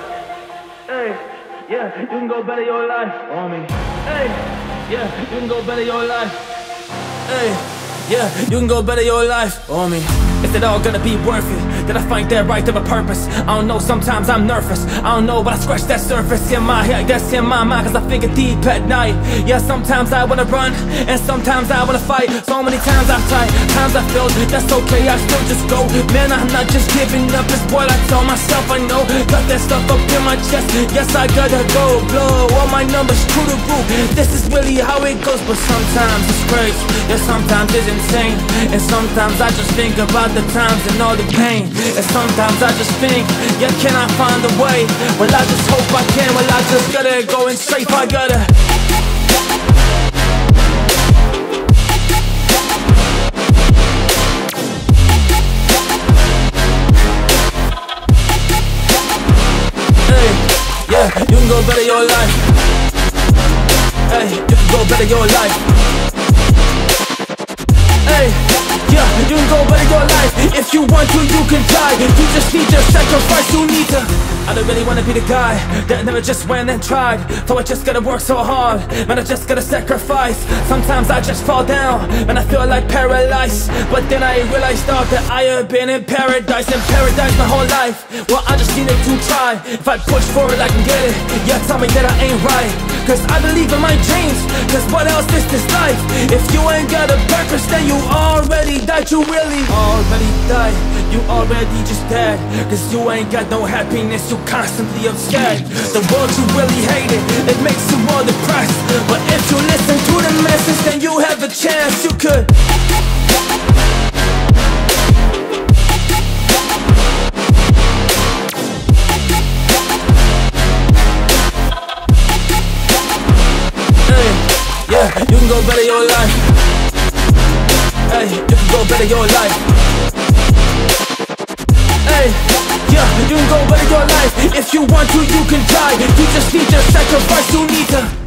Hey, yeah, you can go better your life. Homie. Hey, yeah, you can go better your life. Hey, yeah, you can go better your life. Homie. Is it all gonna be worth it? Did I find that right to my purpose? I don't know, sometimes I'm nervous. I don't know, but I scratch that surface in my head. That's in my mind, cause I think it deep at night. Yeah, sometimes I wanna run, and sometimes I wanna fight. So many times I've tried, times I failed. That's okay, I still just go. Man, I'm not just giving up, it's what I tell myself. I know, got that stuff up in my chest. Yes, I gotta go, blow all my numbers through the roof. This is really how it goes, but sometimes it's crazy. Yeah, sometimes it's insane. And sometimes I just think about about the times and all the pain. And sometimes I just think, yeah, can I find a way? Well, I just hope I can. Well, I just gotta go and safe, I gotta. Hey, yeah, you can go better your life. Hey, you can go better your life. Yeah, you can go better your life. If you want to, you can die. You just need to sacrifice, you need to. I don't really wanna be the guy that never just went and tried. So I just gotta work so hard, man, I just gotta sacrifice. Sometimes I just fall down, man, I feel like paralyzed. But then I realized, dog, that I have been in paradise. In paradise my whole life, well, I just needed to try. If I push for it, I can get it. Yeah, tell me that I ain't right, cause I believe in my dreams. Cause what else is this life? If you ain't got a purpose, then you already died, you really already died. You already just dead. Cause you ain't got no happiness, you constantly upset. The world you really hate it, it makes you more depressed. But if you listen to the message, then you have a chance, you could. Hey, yeah, you can go better your life. Hey, you can go better your life. Hey, yeah, you can go better your life. If you want to, you can die. You just need to sacrifice, you need to.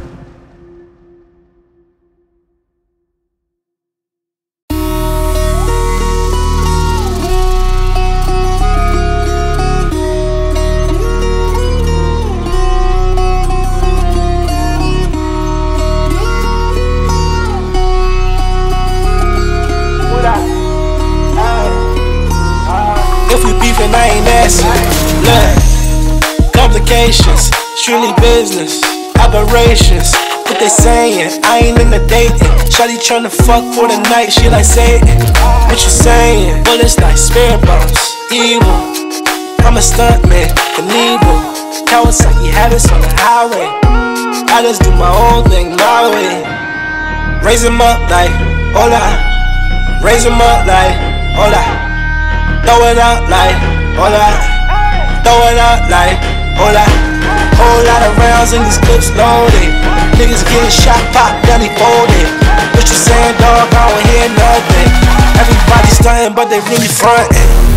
Complications, strictly business, aberrations. What they saying, I ain't in the dating. Shawty tryna fuck for the night, she like Satan. What you saying? Well, it's like spirit bones, evil. I'm a stuntman, an evil. Cowards like you have us on the highway. I just do my own thing, my way. Raise them up like, hola. Raise them up like, hola. Throw it out like, hola. Throw it out like, hola. Whole lot of rounds in these clips loaded. Niggas getting shot, pop, gunny folded. What you saying, dog? I don't hear nothing. Everybody stuntin', but they really frontin'.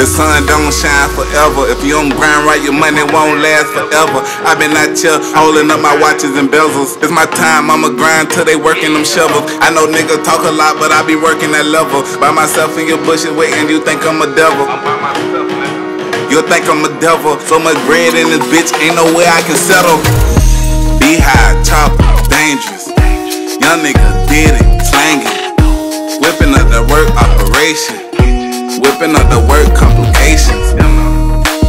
The sun don't shine forever. If you don't grind right, your money won't last forever. I've been out here holding up my watches and bezels. It's my time, I'ma grind till they working them shovels. I know niggas talk a lot, but I be working that level. By myself in your bushes waiting, you think I'm a devil. I'm by myself, man. You think I'm a devil. So much bread in this bitch, ain't no way I can settle. Beehive, chopper, dangerous. Young nigga did it, slangin'. Whipping up the work operation. Whipping up the word complications.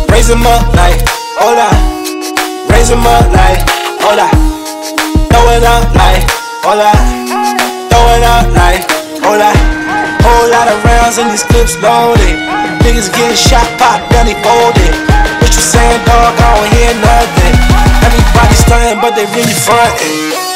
Raise them up like, hola. Raise them up like, hola. Throw it out like, hola. Throw it out like, hola. Whole lot of rounds in these clips loaded. Niggas getting shot, pop, gunny folded. What you saying, dog? I don't hear nothing. Everybody stuntin', but they really frontin'.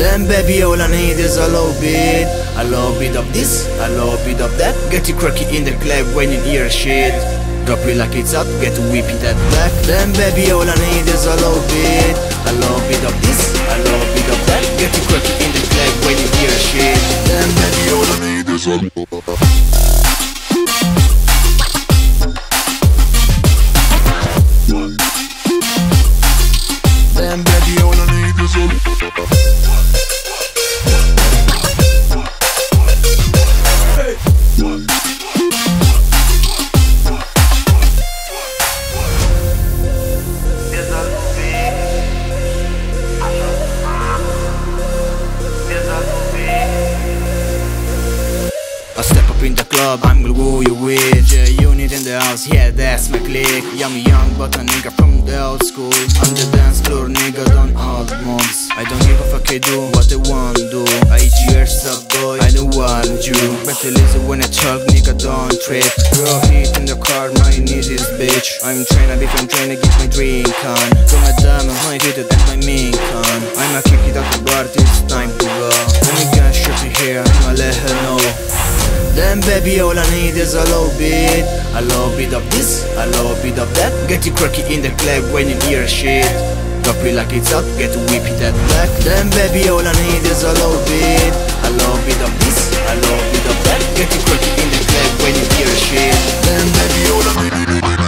Then baby, all I need is a little bit, a little bit of this, a little bit of that. Get you cracky in the club when you hear shit. Drop it like it's hot, get whippy that black. Then baby, all I need is a little bit, a little bit of this, a little bit of that. Get you cracky in the club when you hear shit. Then baby, all I need is a in the club, I'm gonna woo you with J-Unit in the house, yeah that's my clique. I'm young but a nigga from the old school. On the dance floor nigga don't hold mobs. I don't give a fuck, I do what I want do. I eat your stuff boy, I don't want you. Better listen when I talk nigga don't trip. Raw heat in the car, my knees is bitch. I'm tryna beef, I'm tryna get my drink on. Put my diamond, my heater, that's my mink on. I'ma kick it out the bar, it's time to go. When you got shit here, I'ma let her know. Then baby, all I need is a little bit, a little bit of this, a little bit of that. Get you cracky in the club when you hear shit. Drop it like it's hot, get whippy that black. Then baby, all I need is a little bit, a little bit of this, a little bit of that. Get you cracky in the club when you hear shit. Then baby, all I need is a little bit.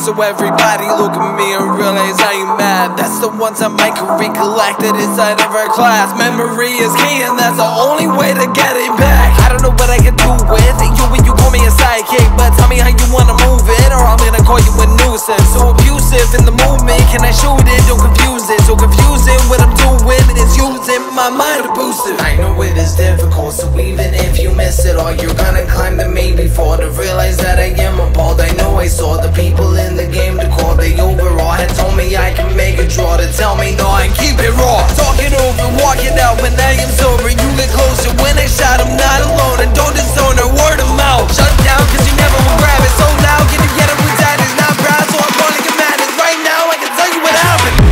So everybody look at me and realize I ain't mad. That's the one time I can recollect it inside of our class. Memory is key and that's the only way to get it back. I don't know what I can do with you when you call me a sidekick, but tell me how you wanna move it or I'm gonna call you a nuisance. So abusive in the movement, can I shoot it? Don't confuse it, so confusing what I'm doing. It is using my mind to boost it. I know it is difficult, so even if you miss it all, you're gonna climb the main before to realize that I am appalled. I know I saw the people in the game to call the overall had told me I can make a draw to tell me no and keep it raw. Talking over, walking out when I am sober. You get closer when I shot, I'm not alone. I don't disown her, word of mouth. Shut down cause you never will grab it. So loud, can you get it with that? It's not proud, so I'm gonna get mad. It's right now, I can tell you what happened.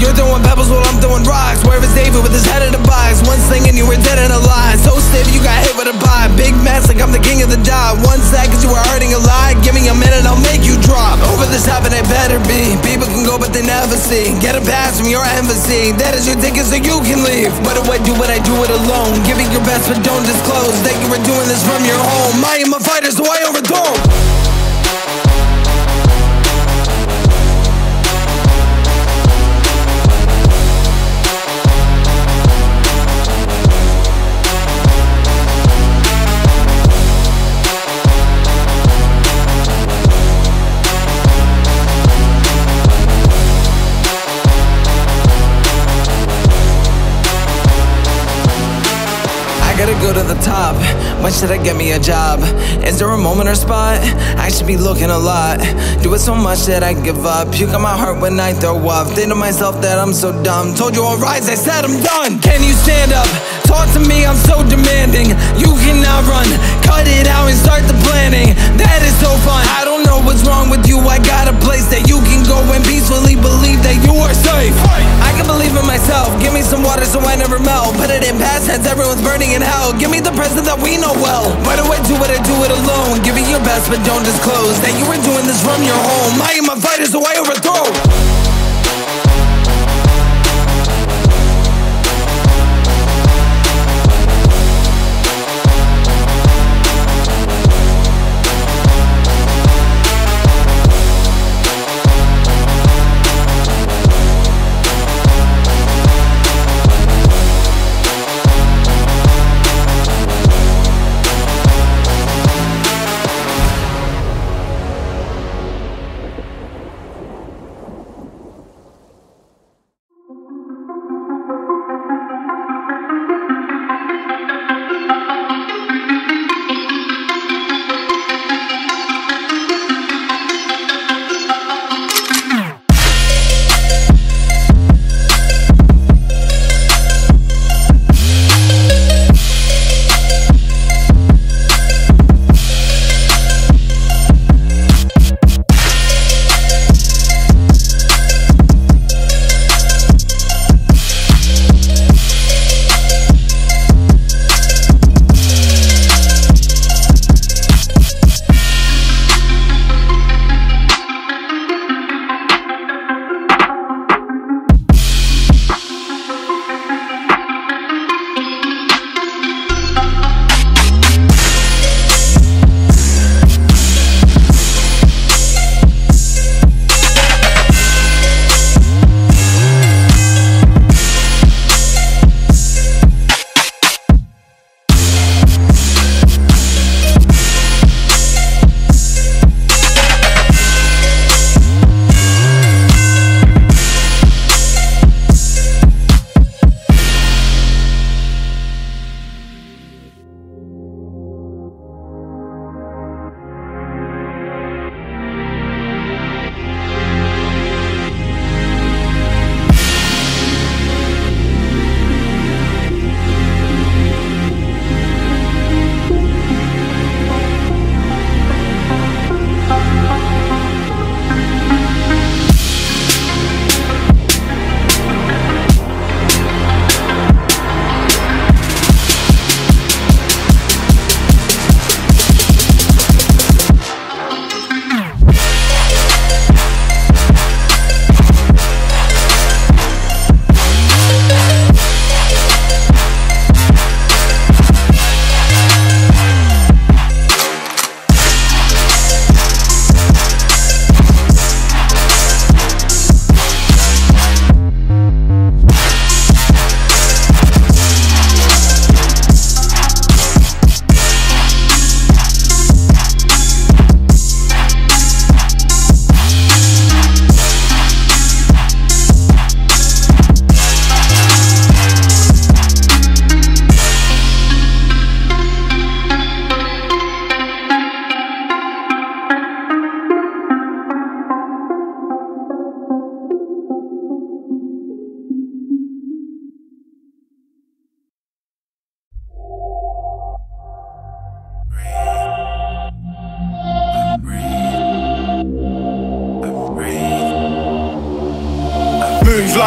You're throwing pebbles while I'm throwing rocks. Where is David with his head in the box? One sling and you were dead and alive. So stiff you got hit with a bite. Big mess like I'm the king of the dot. One sec cause you were hurting a lot. Give me a minute I'll make you drop. Over this top and it better be. People can go but they never see. Get a pass from your embassy. That is your ticket so you can leave. But I do what I do it alone. Giving your best but don't disclose that you were doing this from your home. I am a fighter so I overthrow. Gotta go to the top, why should I get me a job? Is there a moment or spot? I should be looking a lot. Do it so much that I give up. Puke on my heart when I throw up. Think to myself that I'm so dumb. Told you I'll rise, I said I'm done. Can you stand up? Talk to me, I'm so demanding. You cannot run, cut it out and start the planning. That is so fun, I don't know what's wrong with you. I got a place that you can go and peacefully believe that you are safe. I can believe in myself, give me some water so I never melt. Put it in past tense, everyone's burning in hell. Give me the present that we know well. Why do I do it? I do it alone. Give me your best but don't disclose that you were doing this from your home. I am a fighter so I overthrow.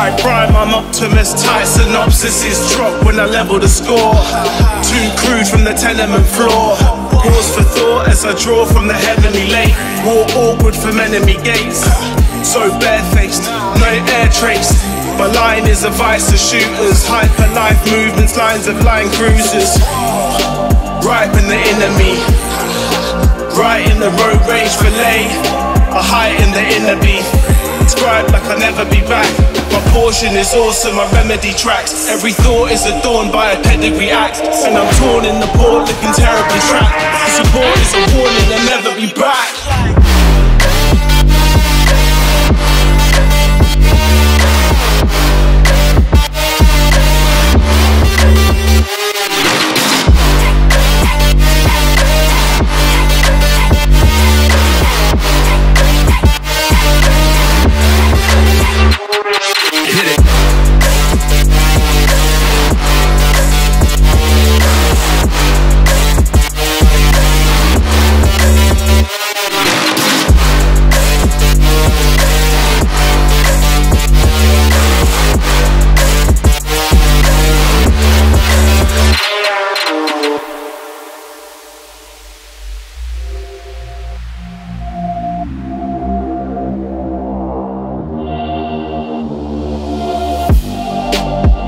high prime, I'm optimist. Tight synopsis is drop when I level the score. Too crude from the tenement floor. Pause for thought as I draw from the heavenly lake. War awkward from enemy gates. So barefaced, no air trace. My line is a vice of shooters. Hyper life movements, lines of line cruisers. Ripen the enemy, right in the road rage fillet. I heighten the inner beef. Scribed like I'll never be back. My portion is awesome, my remedy tracks. Every thought is adorned by a pedigree act. And I'm torn in the port, looking terribly trapped. Support is a warning, I'll never be back.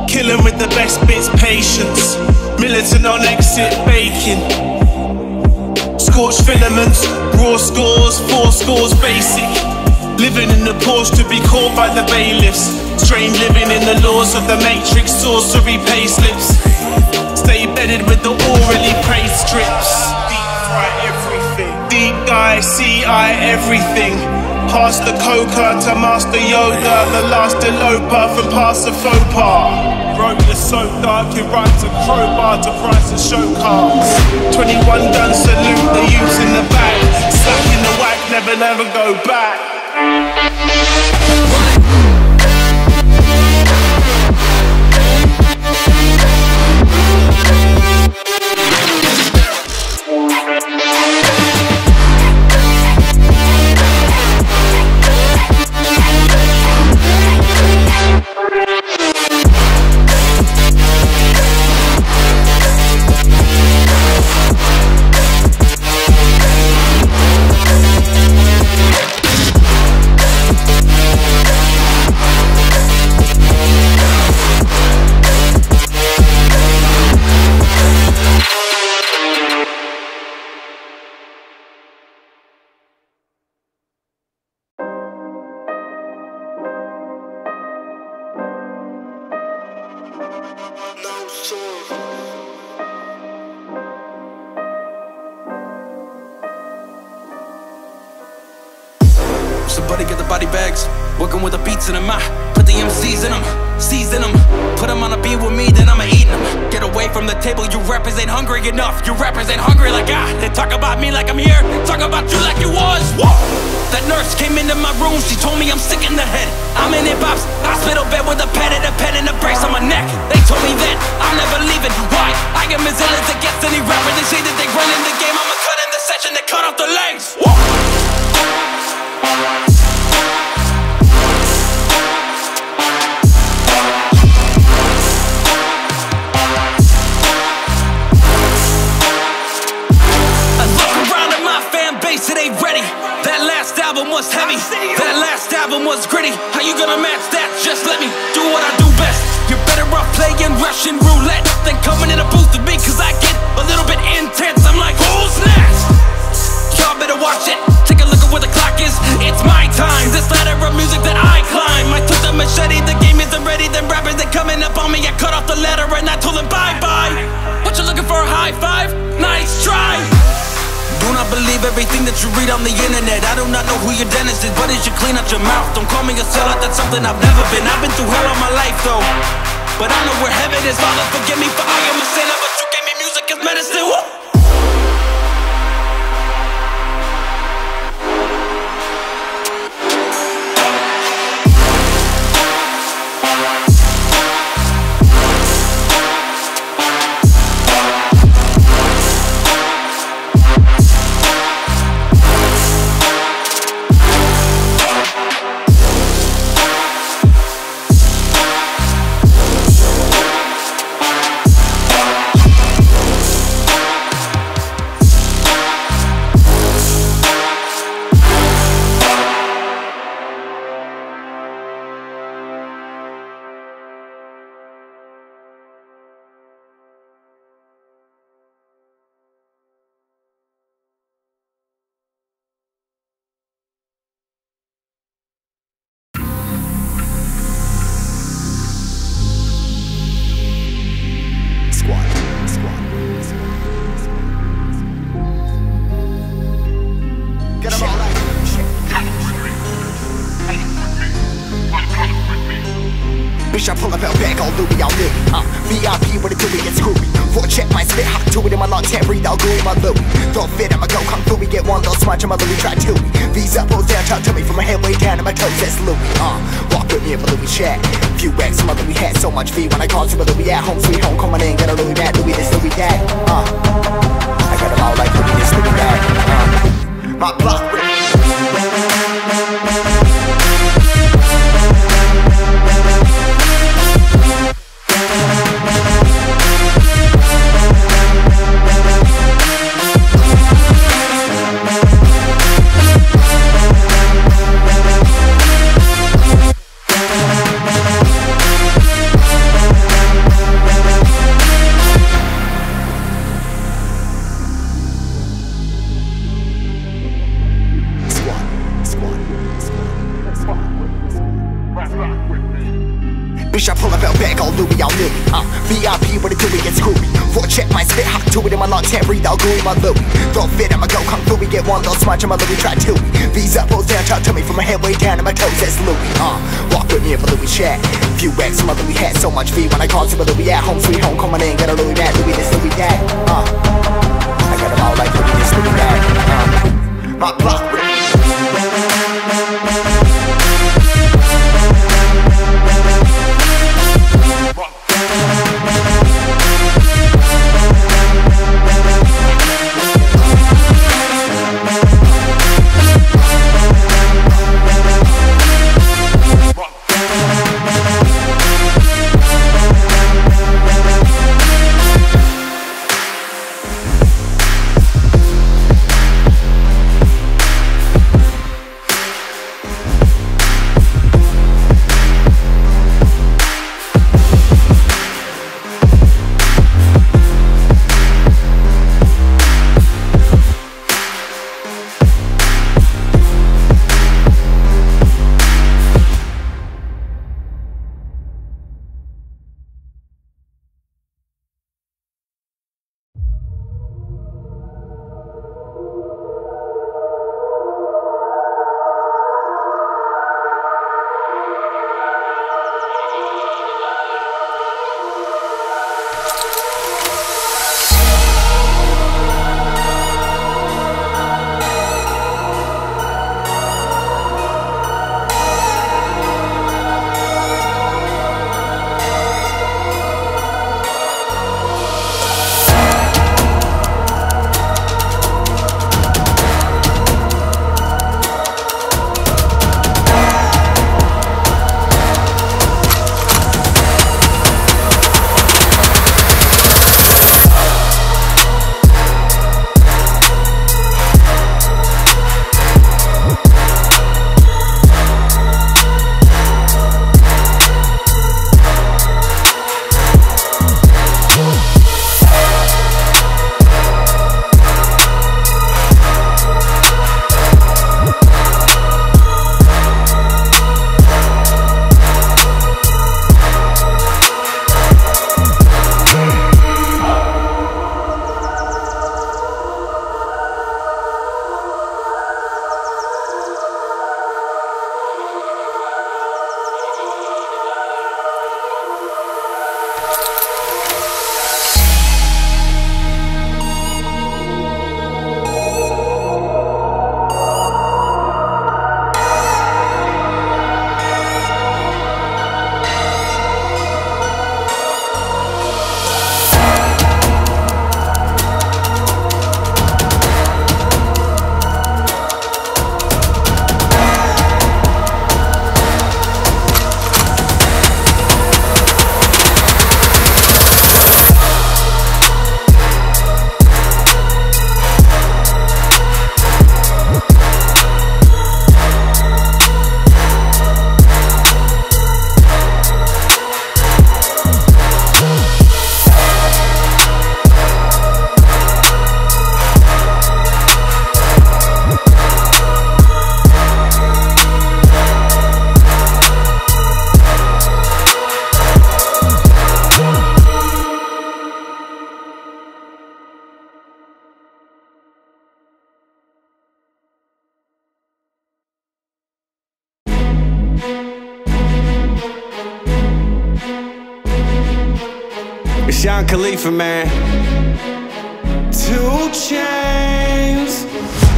Killing with the best bits, patience. Militant on exit, baking. Scorched filaments, raw scores, four scores, basic. Living in the Porsche to be caught by the bailiffs. Strained living in the laws of the matrix, sorcery pay slips. Stay bedded with the orally praised strips. Deep fry everything. Deep dive, C I everything. Pass the coca to Master Yoda, the last eloper from past the faux pas. Road is so dark, it rides a crowbar to price and show cars. Twenty-one gun salute, the youths in the back. Stuck in the whack, never, never go back. Somebody get the body bags, working with the beats in them. I put the M Cs in them, season them. Put them on a beat with me, then I'ma eat them. Get away from the table, you rappers ain't hungry enough. You rappers ain't hungry like I. They talk about me like I'm here, talk about you like you was. Whoa. That nurse came into my room, she told me I'm sick in the head. I'm in it, pops, hospital bed with a pad and a pen and a brace on my neck. They told me that I'm never leaving. Why? I am as ill as it gets any rapper. They say that they run in the game, I'ma cut in the session, they cut off the legs. Whoa. Was heavy. That last album was gritty. How you gonna match that? Just let me do what I do best. You're better off playing Russian roulette than coming in a booth with me, cause I get a little bit intense. I'm like, who's next? Y'all better watch it. Take a look at where the clock is. It's my time. This ladder of music that I climb. I took the machete. The game isn't ready. Then rappers, they're coming up on me. I cut off the ladder and I told them bye-bye. What you looking for? A high five? Nice try. Do not believe everything that you read on the internet. I do not know who your dentist is, but it should clean out your mouth. Don't call me a sellout, that's something I've never been. I've been through hell all my life though, but I know where heaven is. Father, forgive me for I am a sinner, but you gave me music as medicine. Woo! me out there. Uh, V I P when it do it, it's screwy. Four check my spit hot to it in my long can't read, I'll go in my Louis. Thought fit, I'ma go come through, we get one little smudge, I'ma Louis try to me. V's up, pulls down, talk to me from my head way down to my toes, that's Louis. Uh, walk with me in my Louis chat. Few X, my Louis hat, so much V when I call to my Louis at home, sweet home, call my name, got a Louis mad, Louis this, Louis that. Uh, I got them all like Louis this, Louis that. Uh, my block with bitch, I pull a belt back, all Louis, all Louis. Uh, V I P when it do it, it's screwy. Four check my spit, hot to it in my long can't read, I'll go in my Louis. Throw fit, I'ma go come through, we get one little smudge, I'ma Louis try to me. V's up, pulls down, talk to me from my head way down to my toes, that's Louis. Uh, walk with me in my Louis chat. Few X, my Louis hat, so much V when I call to my Louis at home, sweet home, call my name, got a Louis mad, Louis this, Louis that. Uh, I got them all like Louis this, Louis that. Uh, my block It's Sean Khalifa, man. Two chains.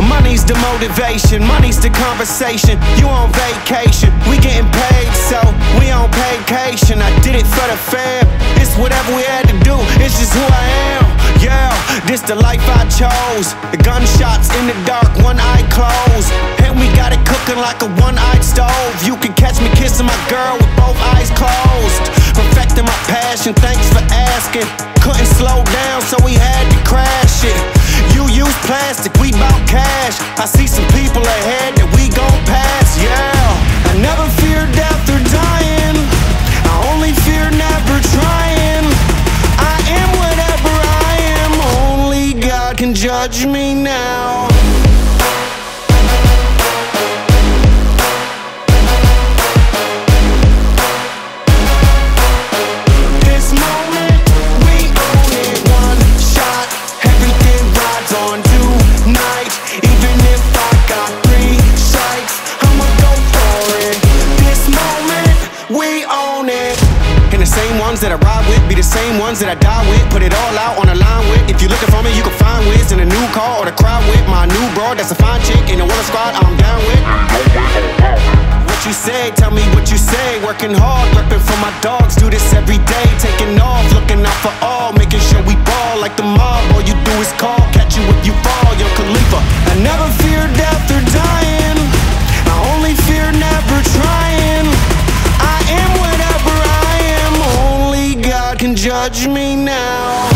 Money's the motivation, money's the conversation. You on vacation, we getting paid, so we on vacation. I did it for the fam. It's whatever we had to do, it's just who I am. Yeah, this the life I chose. The gunshots in the dark, one eye closed. And we got it cooking like a one-eyed stove. You can catch me kissing my girl with both eyes closed. Perfecting my passion, thanks for asking. Couldn't slow down, so we had to crash it. You use plastic, we bout cash. I see some people ahead that we gon' pass, yeah. I never fear death or dying. I only fear never trying. I am whatever I am. Only God can judge me now. That I ride with be the same ones that I die with. Put it all out on a line with. If you're looking for me, you can find Wiz in a new car or the crowd with my new broad. That's a fine chick in the water squad. I'm down with what you say. Tell me what you say. Working hard, repping for my dogs. Do this every day, taking off, looking out for all, making sure we ball like the mob. All you do is call, catch you if you fall. Yo, Khalifa, I never fear death or dying. I only fear never trying. I am whatever I am. Only God can judge me now.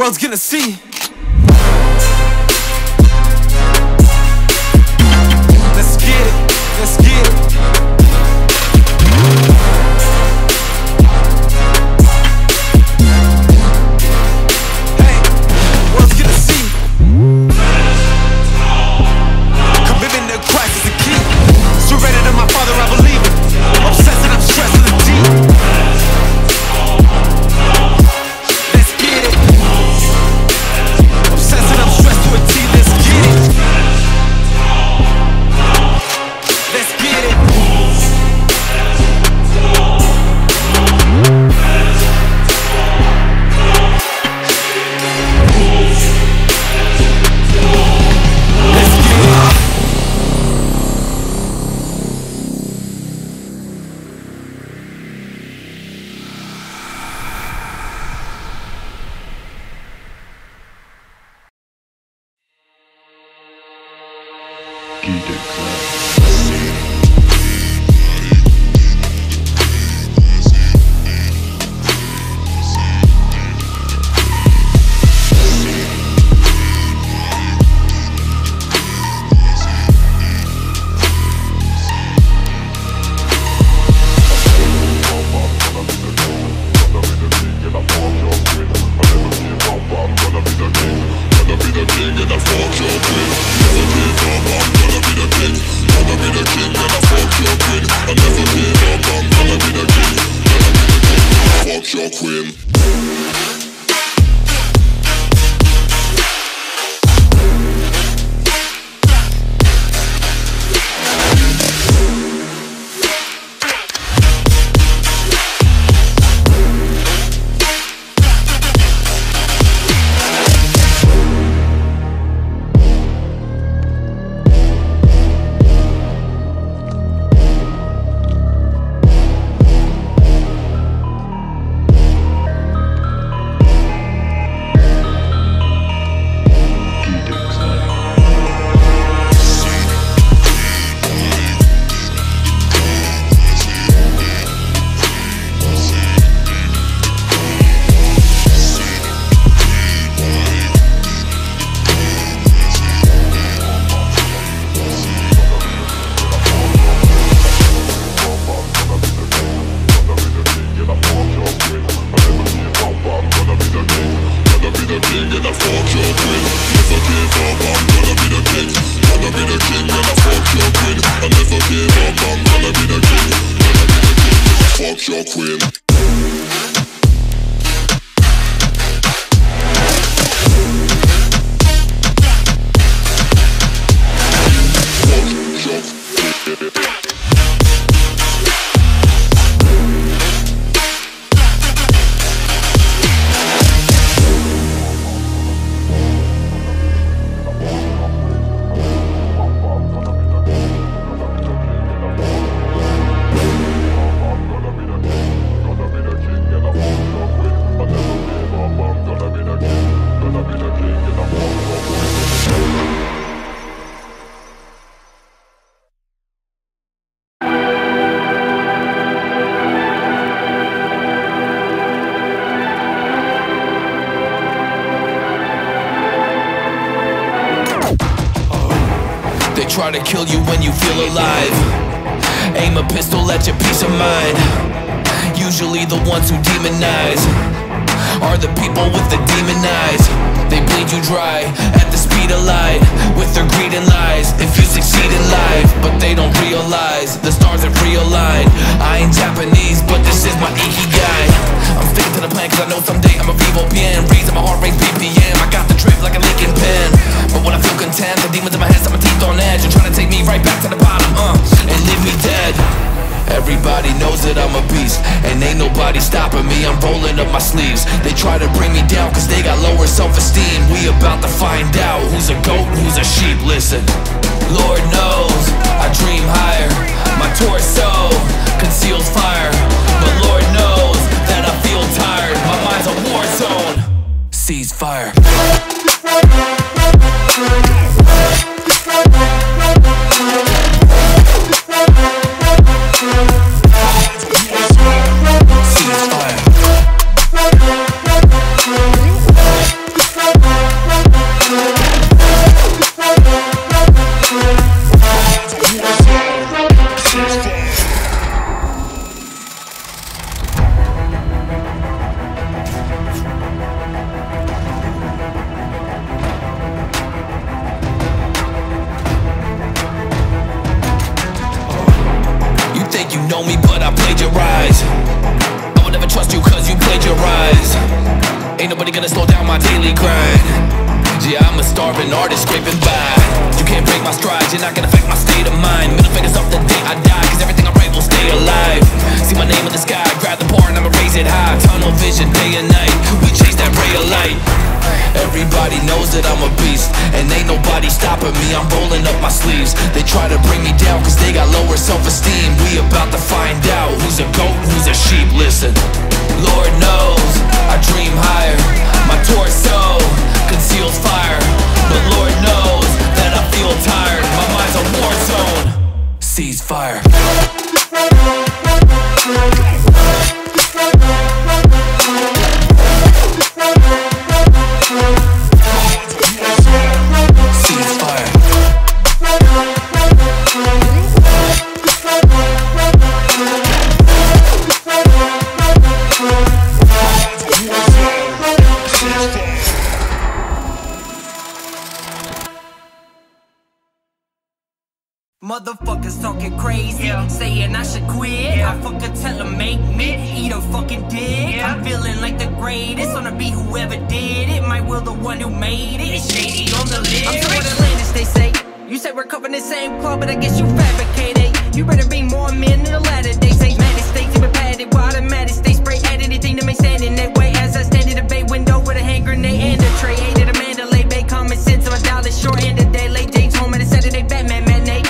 world's gonna see. Let's get it, let's get it. Hey, world's gonna see. Commitment to Christ is the key. Surrender to my Father, I believe it. Obsessed and I'm stressed to the deep. Try to kill you when you feel alive. Aim a pistol at your peace of mind. Usually the ones who demonize are the people with the demon eyes. They bleed you dry at the speed of light with their greed and lies. If you succeed in life, but they don't realize the stars have realigned. I ain't Japanese, but this is my ikigai. I'm sticking to the plan cause I know someday I'm a Vivo P N. Reason my heart rates B P M. I got the trip like a leaking pen. But when I feel content, the demons in my head, so my teeth on edge. You're trying to take me right back to the bottom, uh, and leave me dead. Everybody knows that I'm a beast, and ain't nobody stopping me, I'm rolling up my sleeves. They try to bring me down cause they got lower self-esteem. We about to find out who's a goat and who's a sheep, listen. Lord knows, I dream higher. My torso conceals fire, but Lord knows that I feel tired. My mind's a war zone. Cease fire. Ceasefire. like you know me, but I plagiarize. I will never trust you cause you plagiarize. Ain't nobody gonna slow down my daily grind. Yeah, I'm a starving artist scraping by. You can't break my stride, you're not gonna affect my state of mind. Middle fingers up the day I die, cause everything I write will stay alive. See my name in the sky, grab the bar and I'ma raise it high. Tunnel vision day and night, we chase that ray of light. Everybody knows that I'm a beast, and ain't nobody stopping me, I'm rolling up my sleeves. They try to bring me down cause they got lower self-esteem. We about to find out who's a goat, who's a sheep. Listen, Lord knows I dream higher. My torso conceals fire, but Lord knows that I feel tired. My mind's a war zone, seize fire. Motherfuckers talking crazy, yeah. Saying I should quit, yeah. I fucking tell them make me eat a fucking dick, yeah. I'm feeling like the greatest, gonna be whoever did it. Might will the one who made it, it's shady on the lid. I'm so outlandish, they say. You said we're covering the same club, but I guess you fabricated. You better be more men than the latter. They say mad states have been padded, while the mad states spray at anything that may stand in that way. As I stand in a bay window with a hand grenade and a tray. Hated a Mandalay Bay, common sense of a dollar short and a day. Late dates home and a Saturday Batman matinee.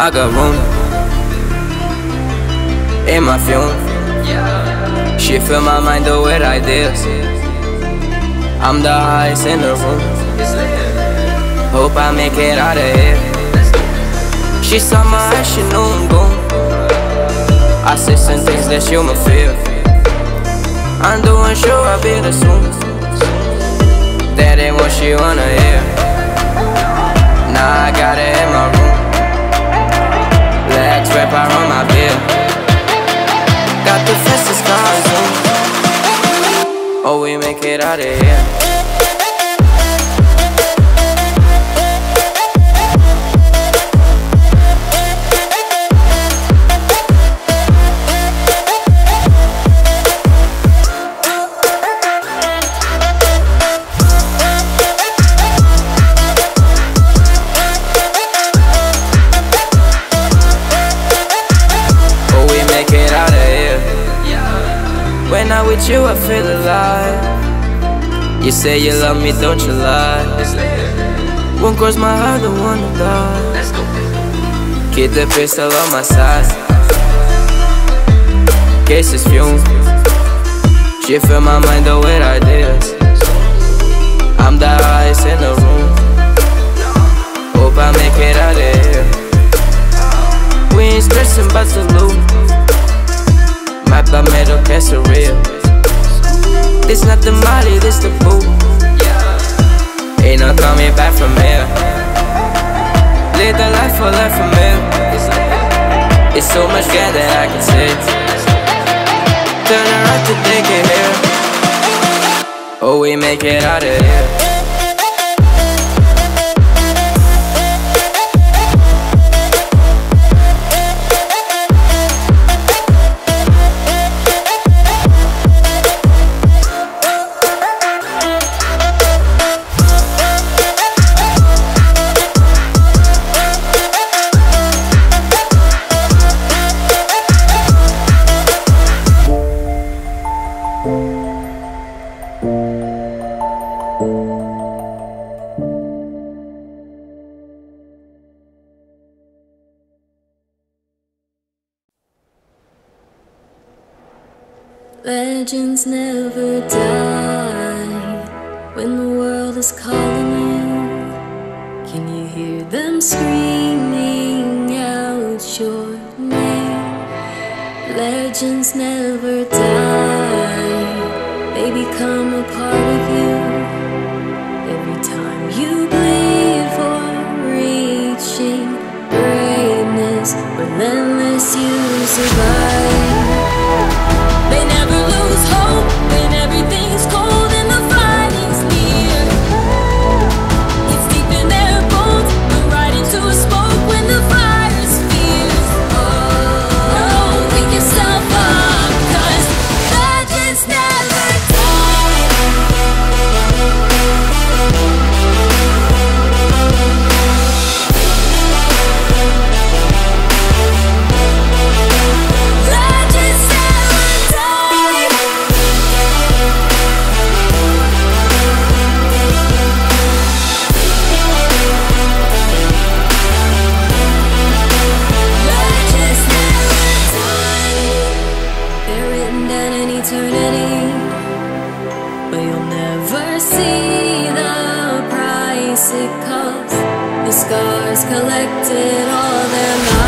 I got room in my fume. She fill my mind up with ideas. I'm the highest in the room. Hope I make it out of here. She saw my eyes, she knew I'm gone. I said some things that you might feel. I'm the one sure I'll be the soon. That ain't what she wanna hear. Now I got it in my room. Let's wrap around my beard. Got the fancy scars on. Oh, we make it out of here. Out of here, yeah. When I'm with you, I feel alive. You say you love me, don't you lie. Won't cross my heart, don't wanna die. Keep the pistol on my sides. Cases fumes. She fill my mind up with ideas. I'm the highest in the room. Hope I make it out of here. We ain't stressing but to lose. My blood metal cancer real. This not the molly, this the food. Ain't no coming back from here. Live the life for life from here. It's so much good that I can see. Turn around to think it here. Oh, we make it out of here. Legends never die when the world is calling you. Can you hear them screaming out your name? Legends never die, they become a part of you. Every time you bleed for reaching greatness, relentless you survive. They never lose hope when everything's cold and the fighting's near. It's deep in their bones, but right into a smoke when the fire's fierce. Oh, don't pick yourself up, 'cause legends never collected all their lives.